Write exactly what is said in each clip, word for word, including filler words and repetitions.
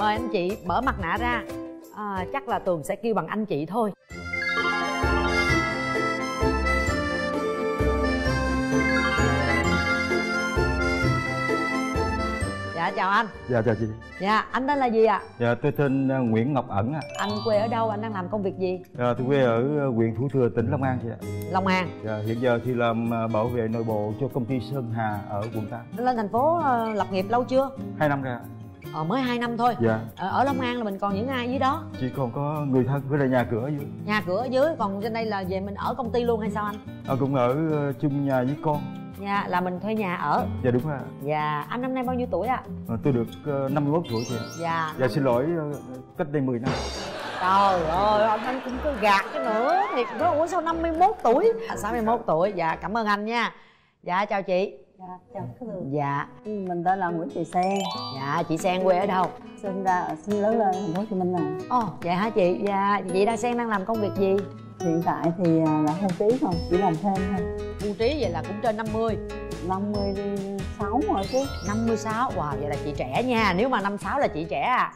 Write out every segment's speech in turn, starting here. mời anh chị mở mặt nạ ra. À, chắc là Tường sẽ kêu bằng anh chị thôi. Dạ chào anh. Dạ chào chị. Dạ anh tên là gì ạ? Dạ tôi tên Nguyễn Ngọc Ẩn ạ. Anh quê ở đâu, anh đang làm công việc gì? Dạ tôi quê ở huyện Thủ Thừa, tỉnh Long An chị ạ. Long An. Dạ hiện giờ thì làm bảo vệ nội bộ cho công ty Sơn Hà ở quận tám. Lên thành phố lập nghiệp lâu chưa? Hai năm rồi ạ. Ờ mới hai năm thôi. Dạ. Ở Long An là mình còn những ai dưới đó? Chỉ còn có người thân với lại nhà cửa ở dưới. Nhà cửa ở dưới, còn trên đây là về mình ở công ty luôn hay sao anh? Ờ cũng ở chung nhà với con. Dạ là mình thuê nhà ở. Dạ đúng rồi. Dạ anh năm nay bao nhiêu tuổi ạ? À? À, tôi được uh, năm mươi mốt tuổi chị ạ. Dạ. Dạ xin lỗi uh, cách đây mười năm. Trời ơi ông anh cũng cứ gạt cái nữa thiệt đó. Ủa sao năm mươi mốt tuổi? À, sáu mươi mốt tuổi. Dạ cảm ơn anh nha. Dạ chào chị. Dạ chào các bạn. Dạ mình tên là Nguyễn Thị Sen. Dạ chị Sen quê ở đâu? Sinh ra sinh lớn lên thành phố Hồ Chí Minh à. Ồ vậy hả chị? Dạ chị đang Sen đang làm công việc gì? Hiện tại thì là hưu trí không, chỉ làm thêm thôi. Hưu trí vậy là cũng trên năm mươi. Năm mươi sáu rồi chứ. Năm mươi sáu, wow vậy là chị trẻ nha. Nếu mà năm mươi sáu là chị trẻ à.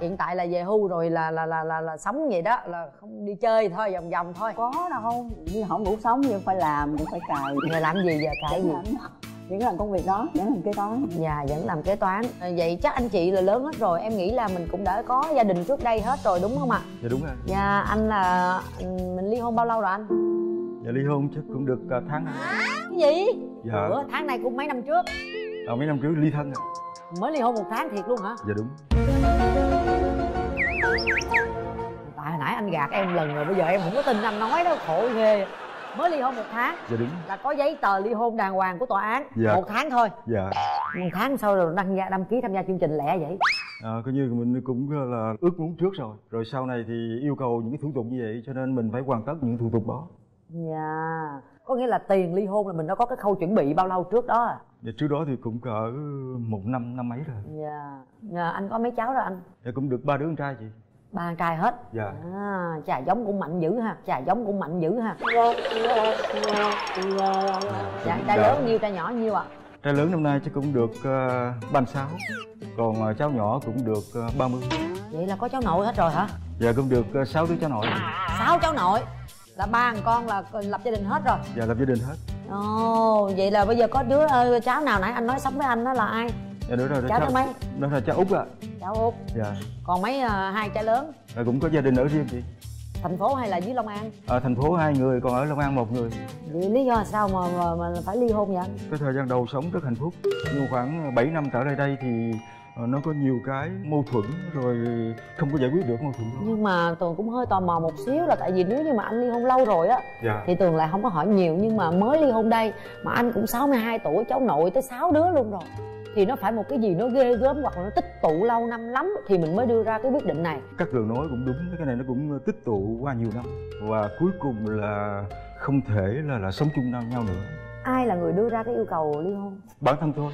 Hiện tại là về hưu rồi là là là là, là sống vậy đó, là không đi chơi thôi, vòng vòng thôi. Có đâu không, nhưng không đủ sống nhưng phải làm, cũng phải cày. Giờ làm gì giờ cày gì? Vẫn làm công việc đó, vẫn làm kế toán. Dạ vẫn làm kế toán. Vậy chắc anh chị là lớn hết rồi, em nghĩ là mình cũng đã có gia đình trước đây hết rồi đúng không ạ? Dạ đúng rồi. Dạ anh là mình ly hôn bao lâu rồi anh? Dạ ly hôn chắc cũng được tháng này. Cái gì? Dạ. Ủa, tháng này cũng mấy năm trước? À, mấy năm trước ly thân rồi. Mới ly hôn một tháng thiệt luôn hả? Dạ đúng. Tại hồi nãy anh gạt em lần rồi, bây giờ em không có tin anh nói đó, khổ ghê. Mới ly hôn một tháng. Dạ đúng. Là có giấy tờ ly hôn đàng hoàng của tòa án. Dạ. Một tháng thôi. Dạ. Một tháng sau rồi đăng gia đăng ký tham gia chương trình lẻ vậy. À, coi như mình cũng là ước muốn trước rồi. Rồi sau này thì yêu cầu những cái thủ tục như vậy, cho nên mình phải hoàn tất những thủ tục đó. Dạ. Có nghĩa là tiền ly hôn là mình đã có cái khâu chuẩn bị bao lâu trước đó à? Dạ trước đó thì cũng cỡ một năm năm mấy rồi. Dạ. Dạ anh có mấy cháu rồi anh? Dạ cũng được ba đứa con trai chị. Ba con trai hết. Dạ. À, chà giống cũng mạnh dữ ha, chà giống cũng mạnh dữ ha. Dạ trai dạ. Lớn nhiêu trai nhỏ nhiêu ạ? À? Trai lớn năm nay chắc cũng được uh, ba mươi sáu. Còn uh, cháu nhỏ cũng được uh, ba mươi. Vậy là có cháu nội hết rồi hả? Dạ cũng được uh, sáu đứa cháu nội. Sáu cháu nội. Là ba thằng con là lập gia đình hết rồi. Dạ lập gia đình hết. Ồ oh, vậy là bây giờ có đứa ơi, cháu nào nãy anh nói sống với anh đó là ai? Dạ đứa rồi, cháu thứ mấy? Đó là cháu út ạ. Cháu út. Dạ. Còn mấy uh, hai cháu lớn? Rồi cũng có gia đình ở riêng chị. Thành phố hay là dưới Long An? Ở à, thành phố hai người, còn ở Long An một người. Vậy lý do là sao mà, mà mà phải ly hôn vậy? Cái thời gian đầu sống rất hạnh phúc, nhưng khoảng bảy năm trở lại đây thì nó có nhiều cái mâu thuẫn rồi không có giải quyết được mâu thuẫn đó. Nhưng mà Tường cũng hơi tò mò một xíu là tại vì nếu như mà anh ly hôn lâu rồi á, dạ. Thì Tường lại không có hỏi nhiều, nhưng mà mới ly hôn đây mà anh cũng sáu mươi hai tuổi, cháu nội tới sáu đứa luôn rồi, thì nó phải một cái gì nó ghê gớm hoặc là nó tích tụ lâu năm lắm thì mình mới đưa ra cái quyết định này. Các Tường nói cũng đúng, cái này nó cũng tích tụ qua nhiều năm và cuối cùng là không thể là là sống chung nhau nhau nữa. Ai là người đưa ra cái yêu cầu ly hôn? Bản thân tôi.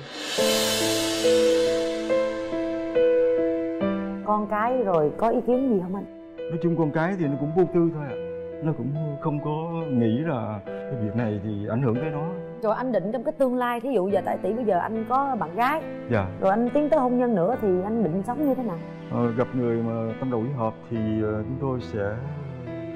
Con cái rồi có ý kiến gì không anh? Nói chung con cái thì nó cũng vô tư thôi ạ. À. Nó cũng không có nghĩ là cái việc này thì ảnh hưởng tới nó. Rồi anh định trong cái tương lai, thí dụ giờ tại tỷ bây giờ anh có bạn gái. Dạ. Rồi anh tiến tới hôn nhân nữa thì anh định sống như thế nào? Ờ, gặp người mà tâm đầu ý hợp thì chúng tôi sẽ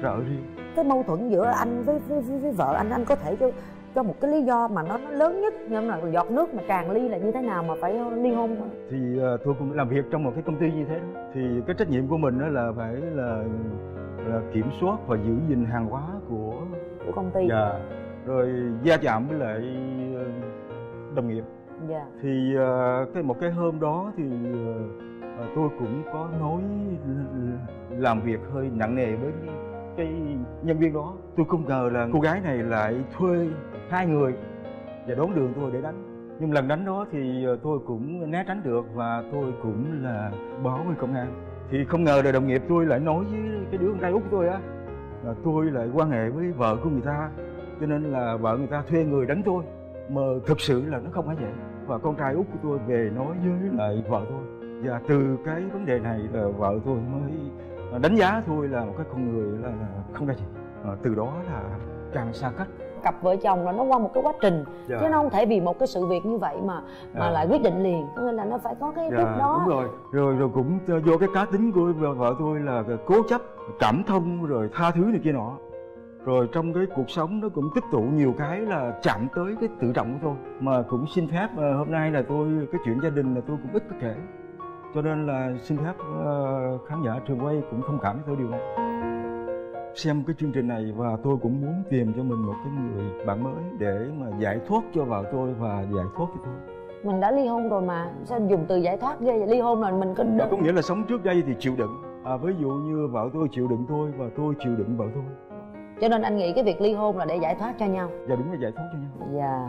ra ở riêng. Cái mâu thuẫn giữa anh với, với, với, với vợ anh, anh có thể cho cho một cái lý do mà nó, nó lớn nhất, nhưng mà giọt nước mà tràn ly là như thế nào mà phải ly hôn? Thì uh, tôi cũng làm việc trong một cái công ty như thế đó. Thì cái trách nhiệm của mình đó là phải là, là kiểm soát và giữ gìn hàng hóa của của công ty. Dạ. Rồi gia chạm với lại uh, đồng nghiệp. Dạ. Thì uh, cái một cái hôm đó thì uh, tôi cũng có nói làm việc hơi nặng nề với cái nhân viên đó. Tôi không ngờ là cô gái này lại thuê hai người và đón đường tôi để đánh. Nhưng lần đánh đó thì tôi cũng né tránh được và tôi cũng là báo với công an. Thì không ngờ là đồng nghiệp tôi lại nói với cái đứa con trai út của tôi á, là tôi lại quan hệ với vợ của người ta, cho nên là vợ người ta thuê người đánh tôi. Mà thực sự là nó không phải vậy. Và con trai út của tôi về nói với lại vợ tôi. Và từ cái vấn đề này là vợ tôi mới đánh giá tôi là một cái con người là, là không ra gì. Từ đó là càng xa cách. cặp vợ chồng là nó qua một cái quá trình, dạ. chứ nó không thể vì một cái sự việc như vậy mà mà dạ. lại quyết định liền, có nghĩa là nó phải có cái dạ, lúc đó. Đúng rồi. Rồi rồi cũng do cái cá tính của vợ tôi là cố chấp, cảm thông, rồi tha thứ này kia nọ. Rồi trong cái cuộc sống nó cũng tích tụ nhiều cái là chạm tới cái tự trọng của tôi. Mà cũng xin phép hôm nay là tôi, cái chuyện gia đình là tôi cũng ít có kể, cho nên là xin phép khán giả trường quay cũng thông cảm với tôi điều này. Xem cái chương trình này và tôi cũng muốn tìm cho mình một cái người bạn mới để mà giải thoát cho vợ tôi và giải thoát cho tôi. Mình đã ly hôn rồi mà sao dùng từ giải thoát ghê vậy? Ly hôn là mình có đựng, có nghĩa là sống trước đây thì chịu đựng, à, ví dụ như vợ tôi chịu đựng tôi và tôi chịu đựng vợ tôi. Cho nên anh nghĩ cái việc ly hôn là để giải thoát cho nhau. Dạ đúng là giải thoát cho nhau. Dạ.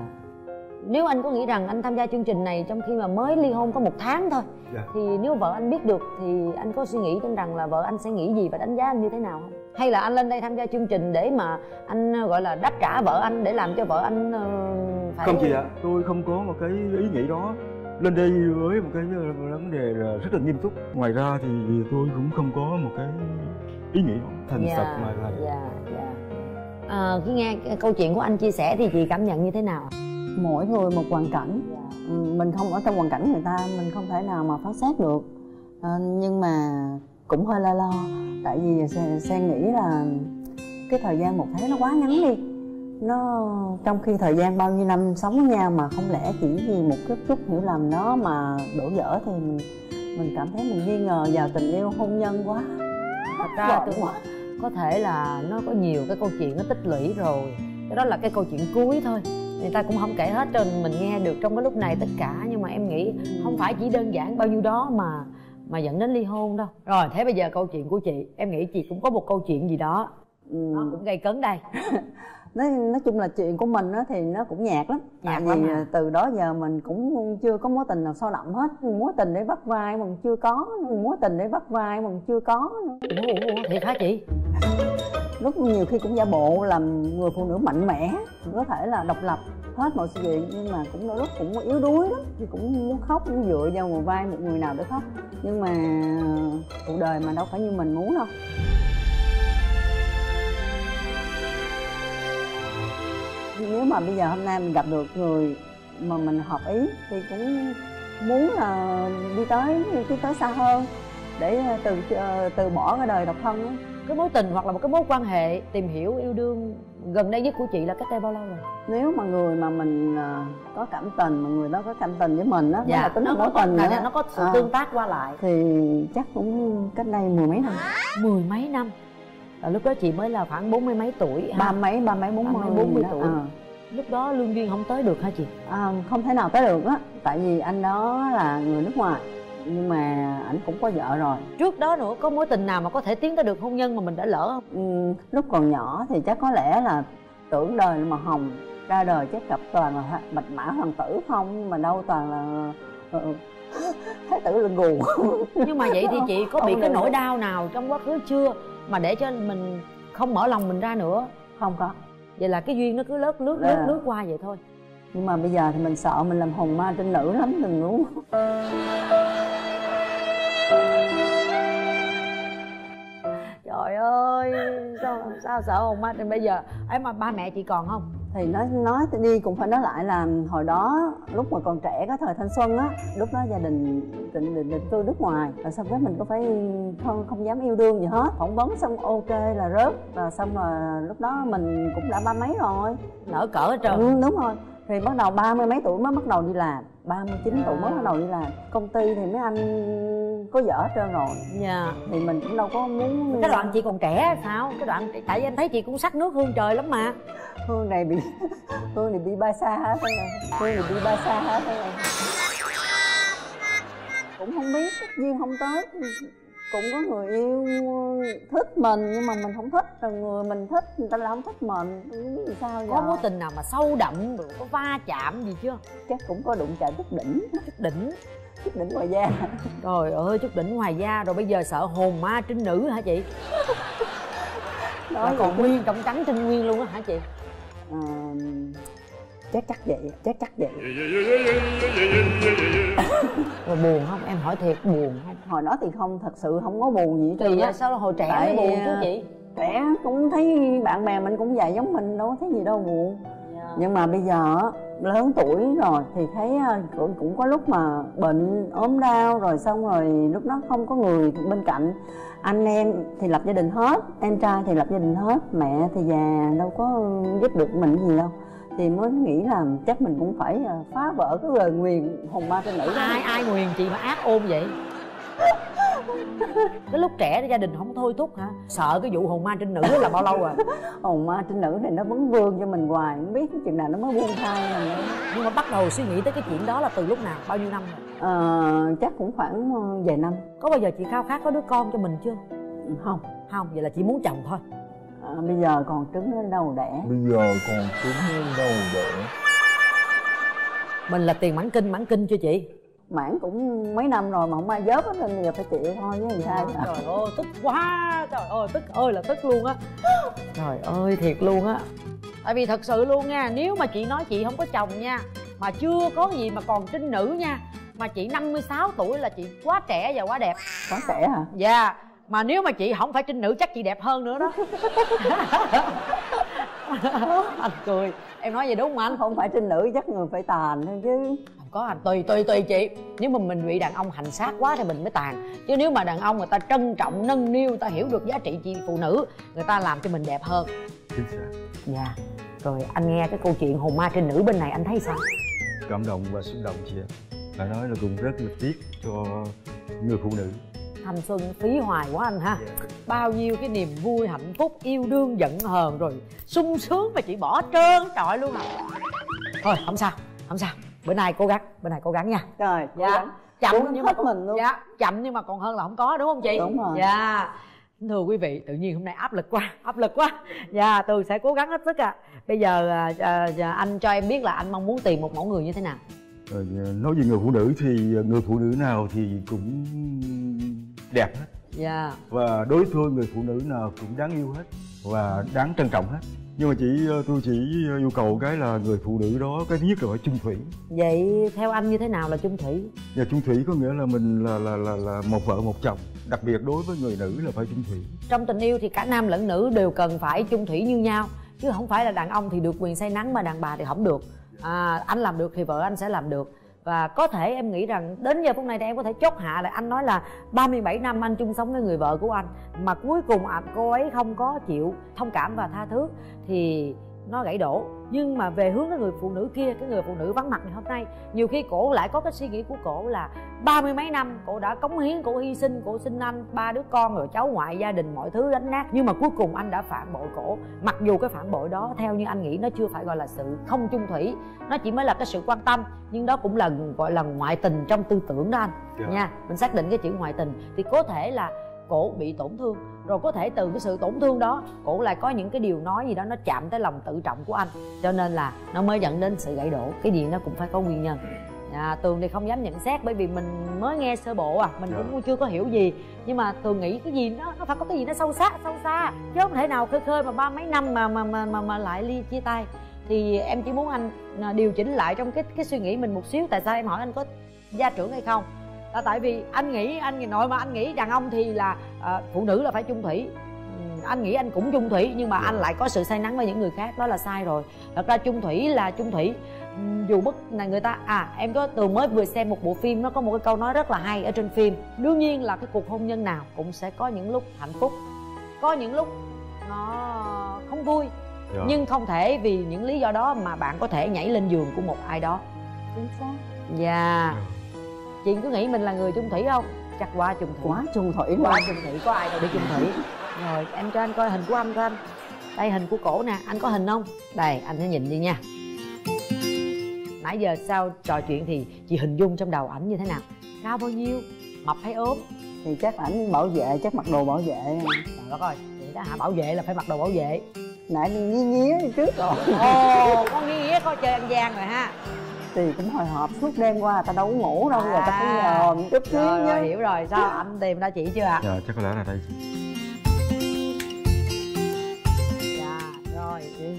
Nếu anh có nghĩ rằng anh tham gia chương trình này trong khi mà mới ly hôn có một tháng thôi, dạ. thì nếu vợ anh biết được thì anh có suy nghĩ rằng là vợ anh sẽ nghĩ gì và đánh giá anh như thế nào không? Hay là anh lên đây tham gia chương trình để mà anh gọi là đáp trả vợ anh, để làm cho vợ anh phải... Không chị ạ, tôi không có một cái ý nghĩ đó. Lên đây với một cái vấn đề là rất là nghiêm túc. Ngoài ra thì tôi cũng không có một cái ý nghĩ thành dạ, thật mà là... Dạ, dạ. À, khi nghe câu chuyện của anh chia sẻ thì chị cảm nhận như thế nào? Mỗi người một hoàn cảnh, mình không ở trong hoàn cảnh người ta, mình không thể nào mà phán xét được. à, Nhưng mà cũng hơi lo lo, tại vì Sen nghĩ là cái thời gian một tháng nó quá ngắn đi. Nó trong khi thời gian bao nhiêu năm sống với nhau mà không lẽ chỉ vì một chút chút hiểu lầm đó mà đổ vỡ thì mình, mình cảm thấy mình nghi ngờ vào tình yêu hôn nhân quá. Thật ra tưởng quá. Có thể là nó có nhiều cái câu chuyện nó tích lũy rồi. Cái đó là cái câu chuyện cuối thôi, người ta cũng không kể hết trơn, mình nghe được trong cái lúc này tất cả. Nhưng mà em nghĩ không phải chỉ đơn giản bao nhiêu đó mà mà dẫn đến ly hôn đâu. Rồi thế bây giờ câu chuyện của chị, em nghĩ chị cũng có một câu chuyện gì đó nó ừ. cũng gây cấn đây. nói, nói chung là chuyện của mình thì nó cũng nhạt lắm. Nhạt Tại lắm vì hả? Từ đó giờ mình cũng chưa có mối tình nào sâu đậm hết. Mối tình để bắt vai mình chưa có, mối tình để bắt vai mình chưa có. Ủa, thiệt hả chị? Lúc nhiều khi cũng giả bộ làm người phụ nữ mạnh mẽ, có thể là độc lập hết mọi sự việc, nhưng mà cũng đôi lúc cũng yếu đuối lắm, thì cũng muốn khóc, cũng dựa vào một vai một người nào để khóc. Nhưng mà cuộc đời mà đâu phải như mình muốn đâu. Nếu mà bây giờ hôm nay mình gặp được người mà mình hợp ý thì cũng muốn là đi tới đi tới xa hơn, để từ từ bỏ cái đời độc thân đó. Cái mối tình hoặc là một cái mối quan hệ tìm hiểu yêu đương gần đây nhất của chị là cách đây bao lâu rồi? Nếu mà người mà mình có cảm tình, mà người đó có cảm tình với mình á, dạ, nó có tình nữa, nó có sự à, tương tác qua lại thì chắc cũng cách đây mười mấy năm. Mười mấy năm? À, lúc đó chị mới là khoảng bốn mươi mấy tuổi, ba mấy ba mấy bốn mươi bốn mươi tuổi. À. Lúc đó lương duyên không tới được hả chị? À, không thể nào tới được á, tại vì anh đó là người nước ngoài. Nhưng mà ảnh cũng có vợ rồi. Trước đó nữa có mối tình nào mà có thể tiến tới được hôn nhân mà mình đã lỡ không? Ừ, lúc còn nhỏ thì chắc có lẽ là tưởng đời là màu hồng, ra đời chắc gặp toàn là bạch mã hoàng tử không, mà đâu toàn là ừ, thái tử lưng gù. Nhưng mà vậy thì chị có bị cái nỗi đau nào trong quá khứ chưa mà để cho mình không mở lòng mình ra nữa? Không có. Vậy là cái duyên nó cứ lướt lướt lướt lướt qua vậy thôi. Nhưng mà bây giờ thì mình sợ mình làm hồn ma trinh nữ lắm, đừng đúng. Trời ơi, sao, sao sợ hồn ma trinh? Bây giờ ấy mà ba mẹ chị còn không? Thì nói nói đi cũng phải nói lại là hồi đó lúc mà còn trẻ, cái thời thanh xuân á, lúc đó gia đình định định định cư nước ngoài, rồi xong cái mình có phải không không dám yêu đương gì hết, phỏng vấn xong ok là rớt, rồi xong là lúc đó mình cũng đã ba mấy rồi, lỡ cỡ hết trơn. Ừ, đúng rồi. Thì bắt đầu ba mươi mấy tuổi mới bắt đầu đi làm, ba mươi chín tuổi mới bắt đầu đi làm. Công ty thì mấy anh có vợ hết trơn rồi. Dạ. Yeah. Thì mình cũng đâu có muốn. Cái đoạn chị còn trẻ sao? Cái đoạn tại vì anh thấy chị cũng sắc nước hương trời lắm mà. Hương này bị hương này bị ba xa hết rồi. Hương này bị ba xa hết rồi. Cũng không biết, duyên không tới. Cũng có người yêu thích mình nhưng mà mình không thích, rồi người mình thích người ta lại không thích mình, không biết sao vậy. Có mối tình nào mà sâu đậm, có va chạm gì chưa? Chắc cũng có đụng chạm chút đỉnh. Chút đỉnh? Chút đỉnh ngoài da. Trời ơi, chút đỉnh ngoài da. Rồi bây giờ sợ hồn ma trinh nữ hả chị? Đó, còn nguyên trọng trắng trinh nguyên luôn á hả chị? À, chắc chắc vậy, chắc chắc vậy. Rồi buồn không? Em hỏi thiệt, buồn không? Hồi đó thì không, thật sự không có buồn gì hết. Thì sao hồi trẻ mới buồn chứ chị? Trẻ cũng thấy bạn bè mình cũng vậy, giống mình đâu thấy gì đâu buồn. Yeah. Nhưng mà bây giờ lớn tuổi rồi thì thấy cũng, cũng có lúc mà bệnh ốm đau rồi xong rồi lúc đó không có người bên cạnh. Anh em thì lập gia đình hết, em trai thì lập gia đình hết, mẹ thì già đâu có giúp được mình gì đâu. Thì mới nghĩ là chắc mình cũng phải phá vỡ cái lời nguyền hồn ma tên nữ đó. Ai ai nguyền chị mà ác ôn vậy? Cái lúc trẻ gia đình không thôi thúc hả? Sợ cái vụ hồn ma trinh nữ là bao lâu rồi? Hồn ma trinh nữ này nó vẫn vương cho mình hoài, không biết chừng nào nó mới buông thai mình. Nhưng mà bắt đầu suy nghĩ tới cái chuyện đó là từ lúc nào? Bao nhiêu năm rồi? Ờ, chắc cũng khoảng vài năm. Có bao giờ chị khao khát có đứa con cho mình chưa? Không. Không, vậy là chị muốn chồng thôi. À, bây giờ còn trứng nó đâu đẻ. Bây giờ còn trứng nó đâu đẻ. Mình là tiền mãn kinh, mãn kinh chưa chị? Mãn cũng mấy năm rồi mà không ai dớp hết, nên bây giờ phải chịu thôi với người ta. Trời ơi, tức quá, trời ơi, tức ơi là tức luôn á. Trời ơi, thiệt luôn á. Tại vì thật sự luôn nha, nếu mà chị nói chị không có chồng nha, mà chưa có gì mà còn trinh nữ nha, mà chị năm mươi sáu tuổi là chị quá trẻ và quá đẹp. Quá trẻ hả? Dạ. Yeah. Mà nếu mà chị không phải trinh nữ chắc chị đẹp hơn nữa đó. Anh cười. Em nói vậy đúng không anh? Không phải trinh nữ chắc người phải tàn thôi chứ. Không có, anh tùy tùy tùy chị. Nếu mà mình bị đàn ông hành xác quá thì mình mới tàn. Chứ nếu mà đàn ông người ta trân trọng, nâng niu, người ta hiểu được giá trị chị phụ nữ, người ta làm cho mình đẹp hơn. Dạ. Yeah. Rồi anh nghe cái câu chuyện hồn ma trinh nữ bên này anh thấy sao? Cảm động và xúc động chị ạ. Phải nói là cũng rất là tiếc cho người phụ nữ. Thanh xuân phí hoài quá anh ha. Yeah. Bao nhiêu cái niềm vui, hạnh phúc, yêu đương, giận hờn rồi sung sướng mà chị bỏ trơn trọi luôn à. Thôi không sao, không sao. Bữa nay cố gắng, bữa nay cố gắng nha. Trời, cố gắng. Chậm cố gắng nhưng hết mà mình luôn. Dạ, chậm nhưng mà còn hơn là không có, đúng không chị? Đúng rồi. Dạ. Thưa quý vị, tự nhiên hôm nay áp lực quá, áp lực quá. Dạ, Tường sẽ cố gắng hết sức ạ. À. Bây giờ à, à, anh cho em biết là anh mong muốn tìm một mẫu người như thế nào? Rồi, nói về người phụ nữ thì người phụ nữ nào thì cũng đẹp hết. Yeah. Và đối thương người phụ nữ nào cũng đáng yêu hết và đáng trân trọng hết. Nhưng mà chỉ tôi chỉ yêu cầu cái là người phụ nữ đó cái thứ nhất là phải chung thủy. Vậy theo anh như thế nào là chung thủy? Và chung thủy có nghĩa là mình là là là, là một vợ một chồng. Đặc biệt đối với người nữ là phải chung thủy. Trong tình yêu thì cả nam lẫn nữ đều cần phải chung thủy như nhau, chứ không phải là đàn ông thì được quyền say nắng mà đàn bà thì không được. À, anh làm được thì vợ anh sẽ làm được. Và có thể em nghĩ rằng đến giờ phút này thì em có thể chốt hạ là anh nói là ba mươi bảy năm anh chung sống với người vợ của anh, mà cuối cùng à, cô ấy không có chịu thông cảm và tha thứ thì nó gãy đổ. Nhưng mà về hướng cái người phụ nữ kia, cái người phụ nữ vắng mặt ngày hôm nay, nhiều khi cổ lại có cái suy nghĩ của cổ là ba mươi mấy năm cổ đã cống hiến, cổ hy sinh, cổ sinh anh ba đứa con rồi cháu ngoại, gia đình mọi thứ đánh nát, nhưng mà cuối cùng anh đã phản bội cổ. Mặc dù cái phản bội đó theo như anh nghĩ nó chưa phải gọi là sự không chung thủy, nó chỉ mới là cái sự quan tâm, nhưng đó cũng là gọi là ngoại tình trong tư tưởng đó anh. Dạ. Nha, mình xác định cái chữ ngoại tình thì có thể là cổ bị tổn thương, rồi có thể từ cái sự tổn thương đó cổ lại có những cái điều nói gì đó nó chạm tới lòng tự trọng của anh, cho nên là nó mới dẫn đến sự gãy đổ. Cái gì nó cũng phải có nguyên nhân. À, Tường thì không dám nhận xét bởi vì mình mới nghe sơ bộ à, mình yeah. cũng chưa có hiểu gì, nhưng mà Tường nghĩ cái gì nó nó phải có cái gì nó sâu sắc sâu xa, chứ không thể nào khơi khơi mà ba mấy năm mà mà mà mà, mà lại ly chia tay. Thì em chỉ muốn anh điều chỉnh lại trong cái cái suy nghĩ mình một xíu. Tại sao em hỏi anh có gia trưởng hay không? Là tại vì anh nghĩ anh nội mà anh nghĩ đàn ông thì là à, phụ nữ là phải chung thủy. Ừ, anh nghĩ anh cũng chung thủy nhưng mà anh lại có sự say nắng với những người khác, đó là sai rồi. Thật ra chung thủy là chung thủy dù bất là người ta. À, em có Tường mới vừa xem một bộ phim, nó có một cái câu nói rất là hay ở trên phim. Đương nhiên là cái cuộc hôn nhân nào cũng sẽ có những lúc hạnh phúc, có những lúc nó không vui. Dạ. Nhưng không thể vì những lý do đó mà bạn có thể nhảy lên giường của một ai đó. Chính xác. Dạ. Chị cứ nghĩ mình là người chung thủy không? Chắc quá chung thủy. Quá chung thủy Quá chung thủy, có ai đâu đi chung thủy. Rồi, em cho anh coi hình của anh coi anh. Đây hình của cổ nè, anh có hình không? Đây, anh hãy nhìn đi nha. Nãy giờ sau trò chuyện thì chị hình dung trong đầu ảnh như thế nào? Cao bao nhiêu? Mập hay ốm? Thì chắc ảnh bảo vệ, chắc mặc đồ bảo vệ. Trời đất ơi, chị đã hả, bảo vệ là phải mặc đồ bảo vệ. Nãy đi nghi nghía đi trước rồi. Ồ, có nghi nghía, có chơi ăn gian rồi ha. Thì cũng hồi hộp suốt đêm qua, ta đâu có ngủ đâu, rồi à, ta cứ nhòm chút xíu. Rồi, rồi hiểu rồi, sao anh tìm ra chị chưa ạ? Dạ, chắc có lẽ là đây chị.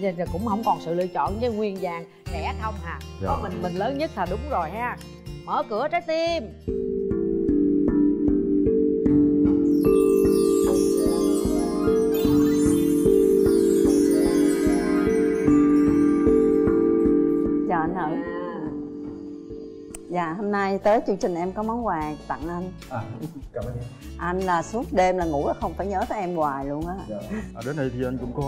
Dạ, rồi, cũng không còn sự lựa chọn với nguyên vàng, rẻ không hà. Dạ. Có mình mình lớn nhất là đúng rồi ha. Mở cửa trái tim. nữ. À. Dạ, hôm nay tới chương trình em có món quà tặng anh. À, cảm ơn em. Anh là suốt đêm là ngủ là không phải nhớ tới em hoài luôn á. Dạ. À, đến đây thì anh cũng có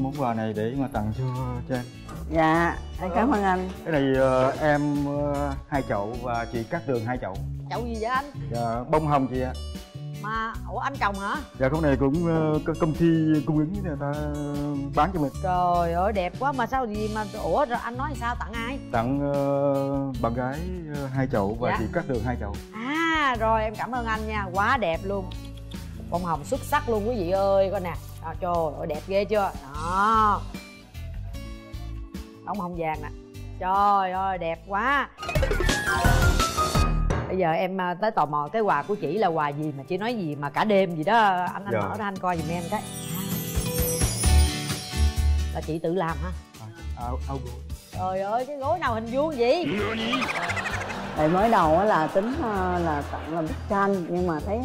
món quà này để mà tặng cho, cho em. Dạ, em cảm ơn anh. Cái này uh, em uh, hai chậu và chị Cát Tường hai chậu. Chậu gì vậy anh? Dạ, bông hồng chị ạ. Mà, ủa anh trồng hả? Dạ, con này cũng uh, công ty cung ứng người ta bán cho mình. Trời ơi, đẹp quá mà sao gì mà, ủa rồi anh nói sao, tặng ai? Tặng uh, bạn gái uh, hai chậu và dạ. chị Cát Tường hai chậu. À, rồi em cảm ơn anh nha, quá đẹp luôn. Bông hồng xuất sắc luôn quý vị ơi, coi nè. Đó, trời ơi, đẹp ghê chưa? Đó. Bông hồng vàng nè. Trời ơi, đẹp quá. Bây giờ em tới tò mò cái quà của chị là quà gì mà chị nói gì mà cả đêm gì đó anh anh dạ. mở ra anh coi giùm em cái. Là chị tự làm hả? À, áo gối. Trời ơi cái gối nào hình vuông vậy? Tại mới đầu là tính là tặng là bức tranh nhưng mà thấy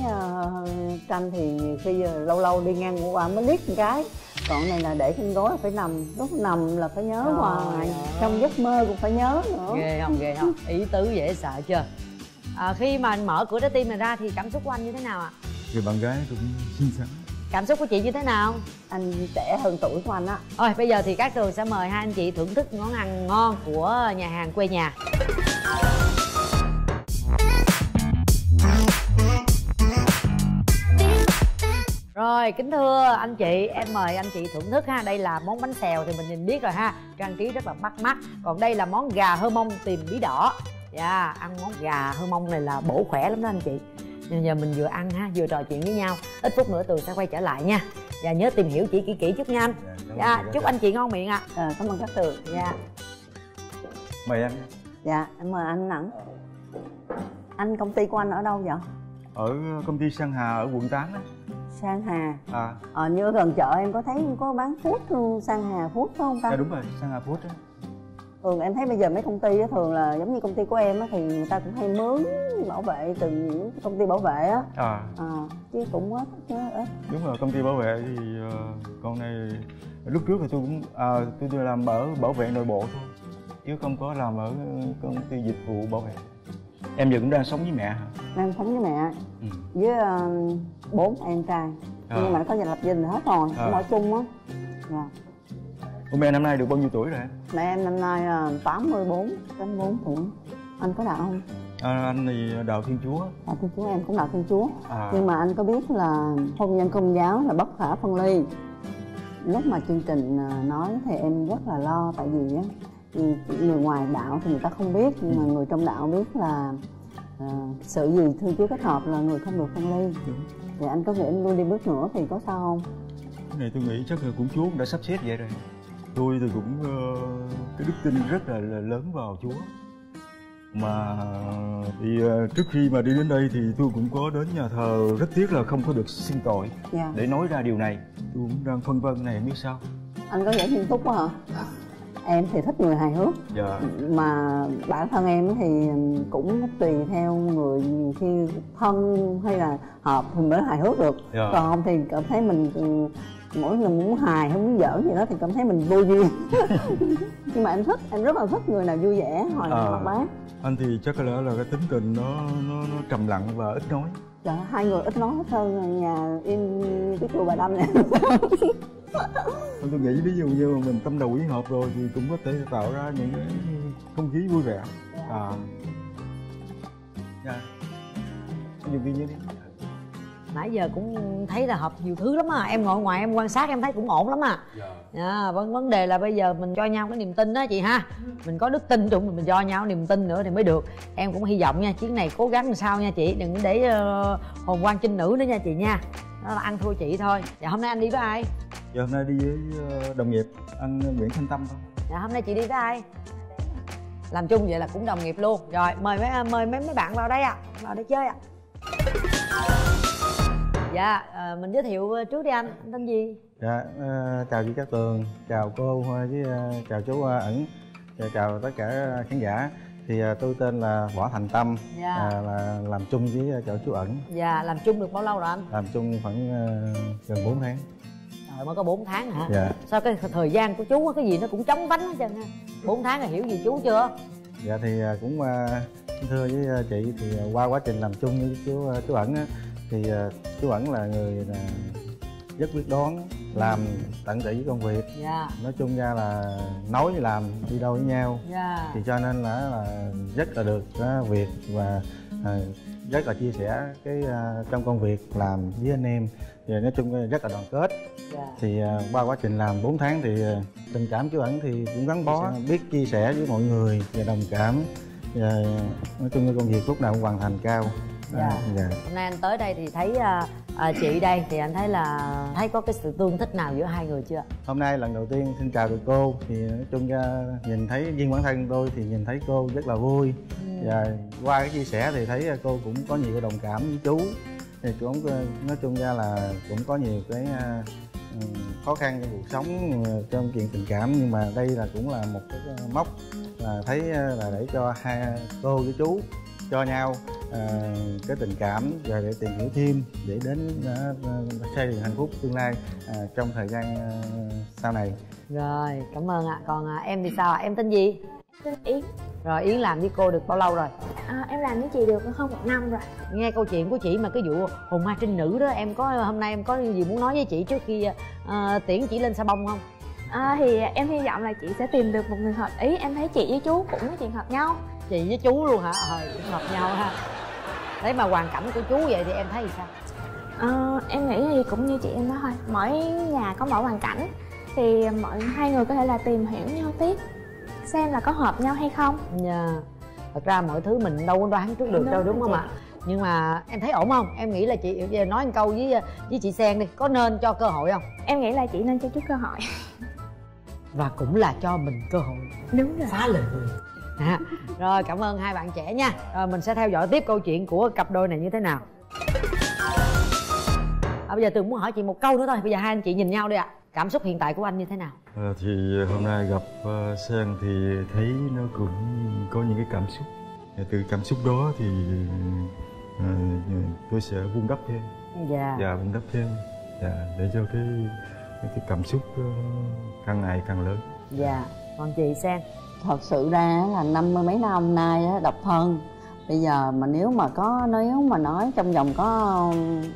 tranh thì nhiều khi lâu lâu đi ngang qua mới liếc một cái. Còn này là để trên gối phải nằm, lúc nằm là phải nhớ hoài, trong giấc mơ cũng phải nhớ nữa. Ghê không, ghê không? Ý tứ dễ sợ chưa? À, khi mà anh mở cửa trái tim này ra thì cảm xúc của anh như thế nào ạ? Người bạn gái cũng xinh xắn. Cảm xúc của chị như thế nào? Anh trẻ hơn tuổi của anh á. Rồi bây giờ thì Cát Tường sẽ mời hai anh chị thưởng thức món ăn ngon của nhà hàng quê nhà. Rồi kính thưa anh chị, em mời anh chị thưởng thức ha. Đây là món bánh xèo thì mình nhìn biết rồi ha, trang trí rất là bắt mắt. Còn đây là món gà hơ mông tìm bí đỏ. Dạ, yeah, ăn món gà hơ mông này là bổ khỏe lắm đó anh chị. Bây giờ mình vừa ăn ha, vừa trò chuyện với nhau. Ít phút nữa Tường sẽ quay trở lại nha. Và yeah, nhớ tìm hiểu chị kỹ kỹ chút nha anh. Dạ, yeah, yeah, chúc anh chị ngon miệng ạ. À. À, cảm ơn các Tường. Dạ yeah. Mời em. Dạ, em mời anh Ẩn. Anh công ty của anh ở đâu vậy? Ở công ty Sơn Hà ở quận tám đó. Sơn Hà. À. Ờ, như gần chợ em có thấy có bán food luôn, Sơn Hà food phải không ta? Dạ đúng rồi, Sơn Hà food đó. Thường em thấy bây giờ mấy công ty đó, thường là giống như công ty của em á, thì người ta cũng hay mướn bảo vệ từ những công ty bảo vệ á. À. À chứ cũng hết á. Đúng rồi, công ty bảo vệ thì con này lúc trước thì tôi cũng à, tôi tôi làm ở bảo vệ nội bộ thôi chứ không có làm ở công ty dịch vụ bảo vệ. Em giờ cũng đang sống với mẹ hả? Đang sống với mẹ. Ừ. Với bốn uh, em trai. À. Nhưng mà có nhà lập gia đình hết rồi, à. Cũng ở chung á. Rồi. Ủa mẹ năm nay được bao nhiêu tuổi rồi em? Mẹ em năm nay là tám mươi bốn, tám mươi bốn tuổi. Anh có đạo không? À, anh thì đạo Thiên Chúa. Đạo Thiên Chúa, em cũng đạo Thiên Chúa. À. Nhưng mà anh có biết là hôn nhân công giáo là bất khả phân ly. Lúc mà chương trình nói thì em rất là lo, tại vì á người ngoài đạo thì người ta không biết, nhưng mà người trong đạo biết là à, sự gì Thiên Chúa kết hợp là người không được phân ly. Đúng. Vậy anh có nghĩ em luôn đi bước nữa thì có sao không? Cái này tôi nghĩ chắc là cũng Chúa cũng đã sắp xếp vậy rồi. Tôi thì cũng uh, cái đức tin rất là, là lớn vào Chúa. Mà thì uh, trước khi mà đi đến đây thì tôi cũng có đến nhà thờ, rất tiếc là không có được xin tội. Dạ. Để nói ra điều này tôi cũng đang phân vân này, biết sao. Anh có vẻ nghiêm túc quá hả? Em thì thích người hài hước. Dạ. Mà bản thân em thì cũng tùy theo người khi thân hay là hợp thì mới hài hước được. Dạ. Còn không thì cảm thấy mình mỗi người muốn hài hay muốn giỡn gì đó thì cảm thấy mình vô duyên. Nhưng mà em thích, em rất là thích người nào vui vẻ, hồi hộp hoạt bát. Anh thì chắc là là cái tính tình nó nó, nó trầm lặng và ít nói. Dạ, hai người ít nói hơn nhà im cái chùa Bà Đâm này. Tôi nghĩ ví dụ như mà mình tâm đầu ý hợp rồi thì cũng có thể tạo ra những cái không khí vui vẻ. Dạ. À. Dạ. Dùng đi nhớ đi. Nãy giờ cũng thấy là hợp nhiều thứ lắm à. Em ngồi ngoài em quan sát em thấy cũng ổn lắm à. Dạ. À, vấn đề là bây giờ mình cho nhau cái niềm tin đó chị ha. Mình có đức tin tụi mình, mình cho nhau niềm tin nữa thì mới được. Em cũng hy vọng nha, chuyến này cố gắng làm sao nha chị. Đừng để uh, hồn quan trinh nữ nữa nha chị nha. Đó là ăn thua chị thôi. Dạ hôm nay anh đi với ai? Dạ hôm nay đi với đồng nghiệp, anh Nguyễn Thanh Tâm thôi. Dạ hôm nay chị đi với ai? Làm chung vậy là cũng đồng nghiệp luôn. Rồi mời mấy, mời mấy, mấy bạn vào đây ạ. À. Vào đây chơi ạ. À. Dạ, à, mình giới thiệu trước đi anh, anh tên gì? Dạ, uh, chào chị Cát Tường, chào cô Hoa với uh, chào chú uh, Ẩn, chào, chào tất cả khán giả. Thì uh, tôi tên là Võ Thành Tâm, dạ. uh, là làm chung với uh, chào chú Ẩn. Dạ, làm chung được bao lâu rồi anh? Làm chung khoảng uh, gần bốn tháng. mới có bốn tháng hả? Dạ. Sao cái thời gian của chú cái gì nó cũng chóng vánh hết trơn ha. Bốn tháng là hiểu gì chú chưa? Dạ thì cũng thưa với chị, thì qua quá trình làm chung với chú chú Ẩn thì chú Ẩn là người rất biết đoán, làm tận tụy với công việc. Dạ. Nói chung ra là nói với làm đi đâu với nhau. Dạ. Thì cho nên là, là rất là được việc và rất là chia sẻ cái trong công việc làm với anh em, thì nói chung rất là đoàn kết. Dạ. Thì qua quá trình làm bốn tháng thì tình cảm chú Ẩn thì cũng gắn bó, biết chia sẻ với mọi người và đồng cảm, và nói chung là công việc lúc nào cũng hoàn thành cao. Dạ. À, dạ. Hôm nay anh tới đây thì thấy à, à, chị đây thì anh thấy là thấy có cái sự tương thích nào giữa hai người chưa? Hôm nay lần đầu tiên xin chào được cô, thì nói chung ra nhìn thấy riêng bản thân tôi thì nhìn thấy cô rất là vui. Ừ. Và qua cái chia sẻ thì thấy cô cũng có nhiều cái đồng cảm với chú, thì cũng nói chung ra là cũng có nhiều cái uh, khó khăn trong cuộc sống, trong chuyện tình cảm, nhưng mà đây là cũng là một cái mốc là thấy là để cho hai cô với chú cho nhau à, cái tình cảm và để tìm hiểu thêm để đến uh, xây dựng hạnh phúc tương lai uh, trong thời gian uh, sau này. Rồi, cảm ơn ạ. À. Còn à, em thì sao ạ? À? Em tên gì? Tên Yến. Rồi Yến làm với cô được bao lâu rồi? À, em làm với chị được hơn một năm rồi. Nghe câu chuyện của chị mà cái vụ hồn ma trinh nữ đó, em có hôm nay em có gì muốn nói với chị trước khi uh, tiễn chị lên Sa Bông không? À, thì em hy vọng là chị sẽ tìm được một người hợp ý. Em thấy chị với chú cũng có chuyện hợp nhau. Chị với chú luôn hả? Ờ, cũng hợp nhau ha. Đấy, mà hoàn cảnh của chú vậy thì em thấy thì sao? À, em nghĩ thì cũng như chị em nói thôi, mỗi nhà có mỗi hoàn cảnh thì mọi hai người có thể là tìm hiểu nhau tiếp xem là có hợp nhau hay không. Dạ. Yeah. Thật ra mọi thứ mình đâu có đoán trước được đâu, đúng không ạ? Nhưng mà em thấy ổn không? Em nghĩ là chị nói một câu với với chị Sen đi, có nên cho cơ hội không? Em nghĩ là chị nên cho chút cơ hội. Và cũng là cho mình cơ hội. Đúng rồi. Phá lệ. À, rồi cảm ơn hai bạn trẻ nha. Rồi mình sẽ theo dõi tiếp câu chuyện của cặp đôi này như thế nào. À, bây giờ tôi muốn hỏi chị một câu nữa thôi. Bây giờ hai anh chị nhìn nhau đi ạ. À. Cảm xúc hiện tại của anh như thế nào? À, thì hôm nay gặp uh, Sen thì thấy nó cũng có những cái cảm xúc. Từ cảm xúc đó thì uh, tôi sẽ vun đắp thêm. Dạ. Dạ, vun đắp thêm. Dạ, để cho cái cái cảm xúc uh, càng ngày càng lớn. Dạ. Còn chị Sen? Thật sự ra là năm mươi mấy năm nay độc thân. Bây giờ mà nếu mà có nếu mà nói trong vòng có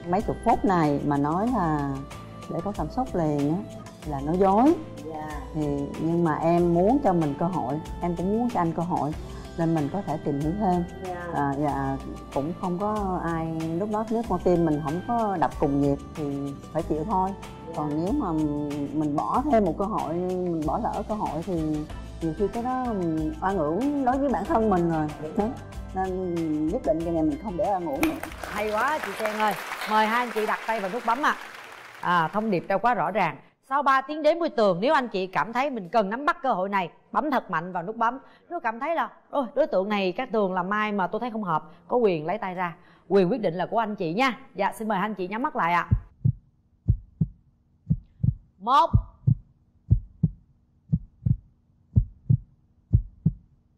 mấy chục phút này mà nói là để có cảm xúc liền á là nói dối. Yeah. Thì nhưng mà em muốn cho mình cơ hội, em cũng muốn cho anh cơ hội nên mình có thể tìm hiểu thêm. Yeah. À, và cũng không có ai lúc đó nếu con tim mình không có đập cùng nhịp thì phải chịu thôi. Yeah. Còn nếu mà mình bỏ thêm một cơ hội, mình bỏ lỡ cơ hội thì nhiều khi cái đó oan uổng đối với bản thân mình rồi. Đúng. Nên nhất định cho nên mình không để oan uổng nữa. Hay quá chị Sen ơi. Mời hai anh chị đặt tay vào nút bấm ạ. À. À, thông điệp trao quá rõ ràng. Sau ba tiếng đếm của Tường, nếu anh chị cảm thấy mình cần nắm bắt cơ hội này, bấm thật mạnh vào nút bấm. Nếu cảm thấy là ôi đối tượng này các Tường làm mai mà tôi thấy không hợp, có quyền lấy tay ra. Quyền quyết định là của anh chị nha. Dạ xin mời hai anh chị nhắm mắt lại ạ. À. Một,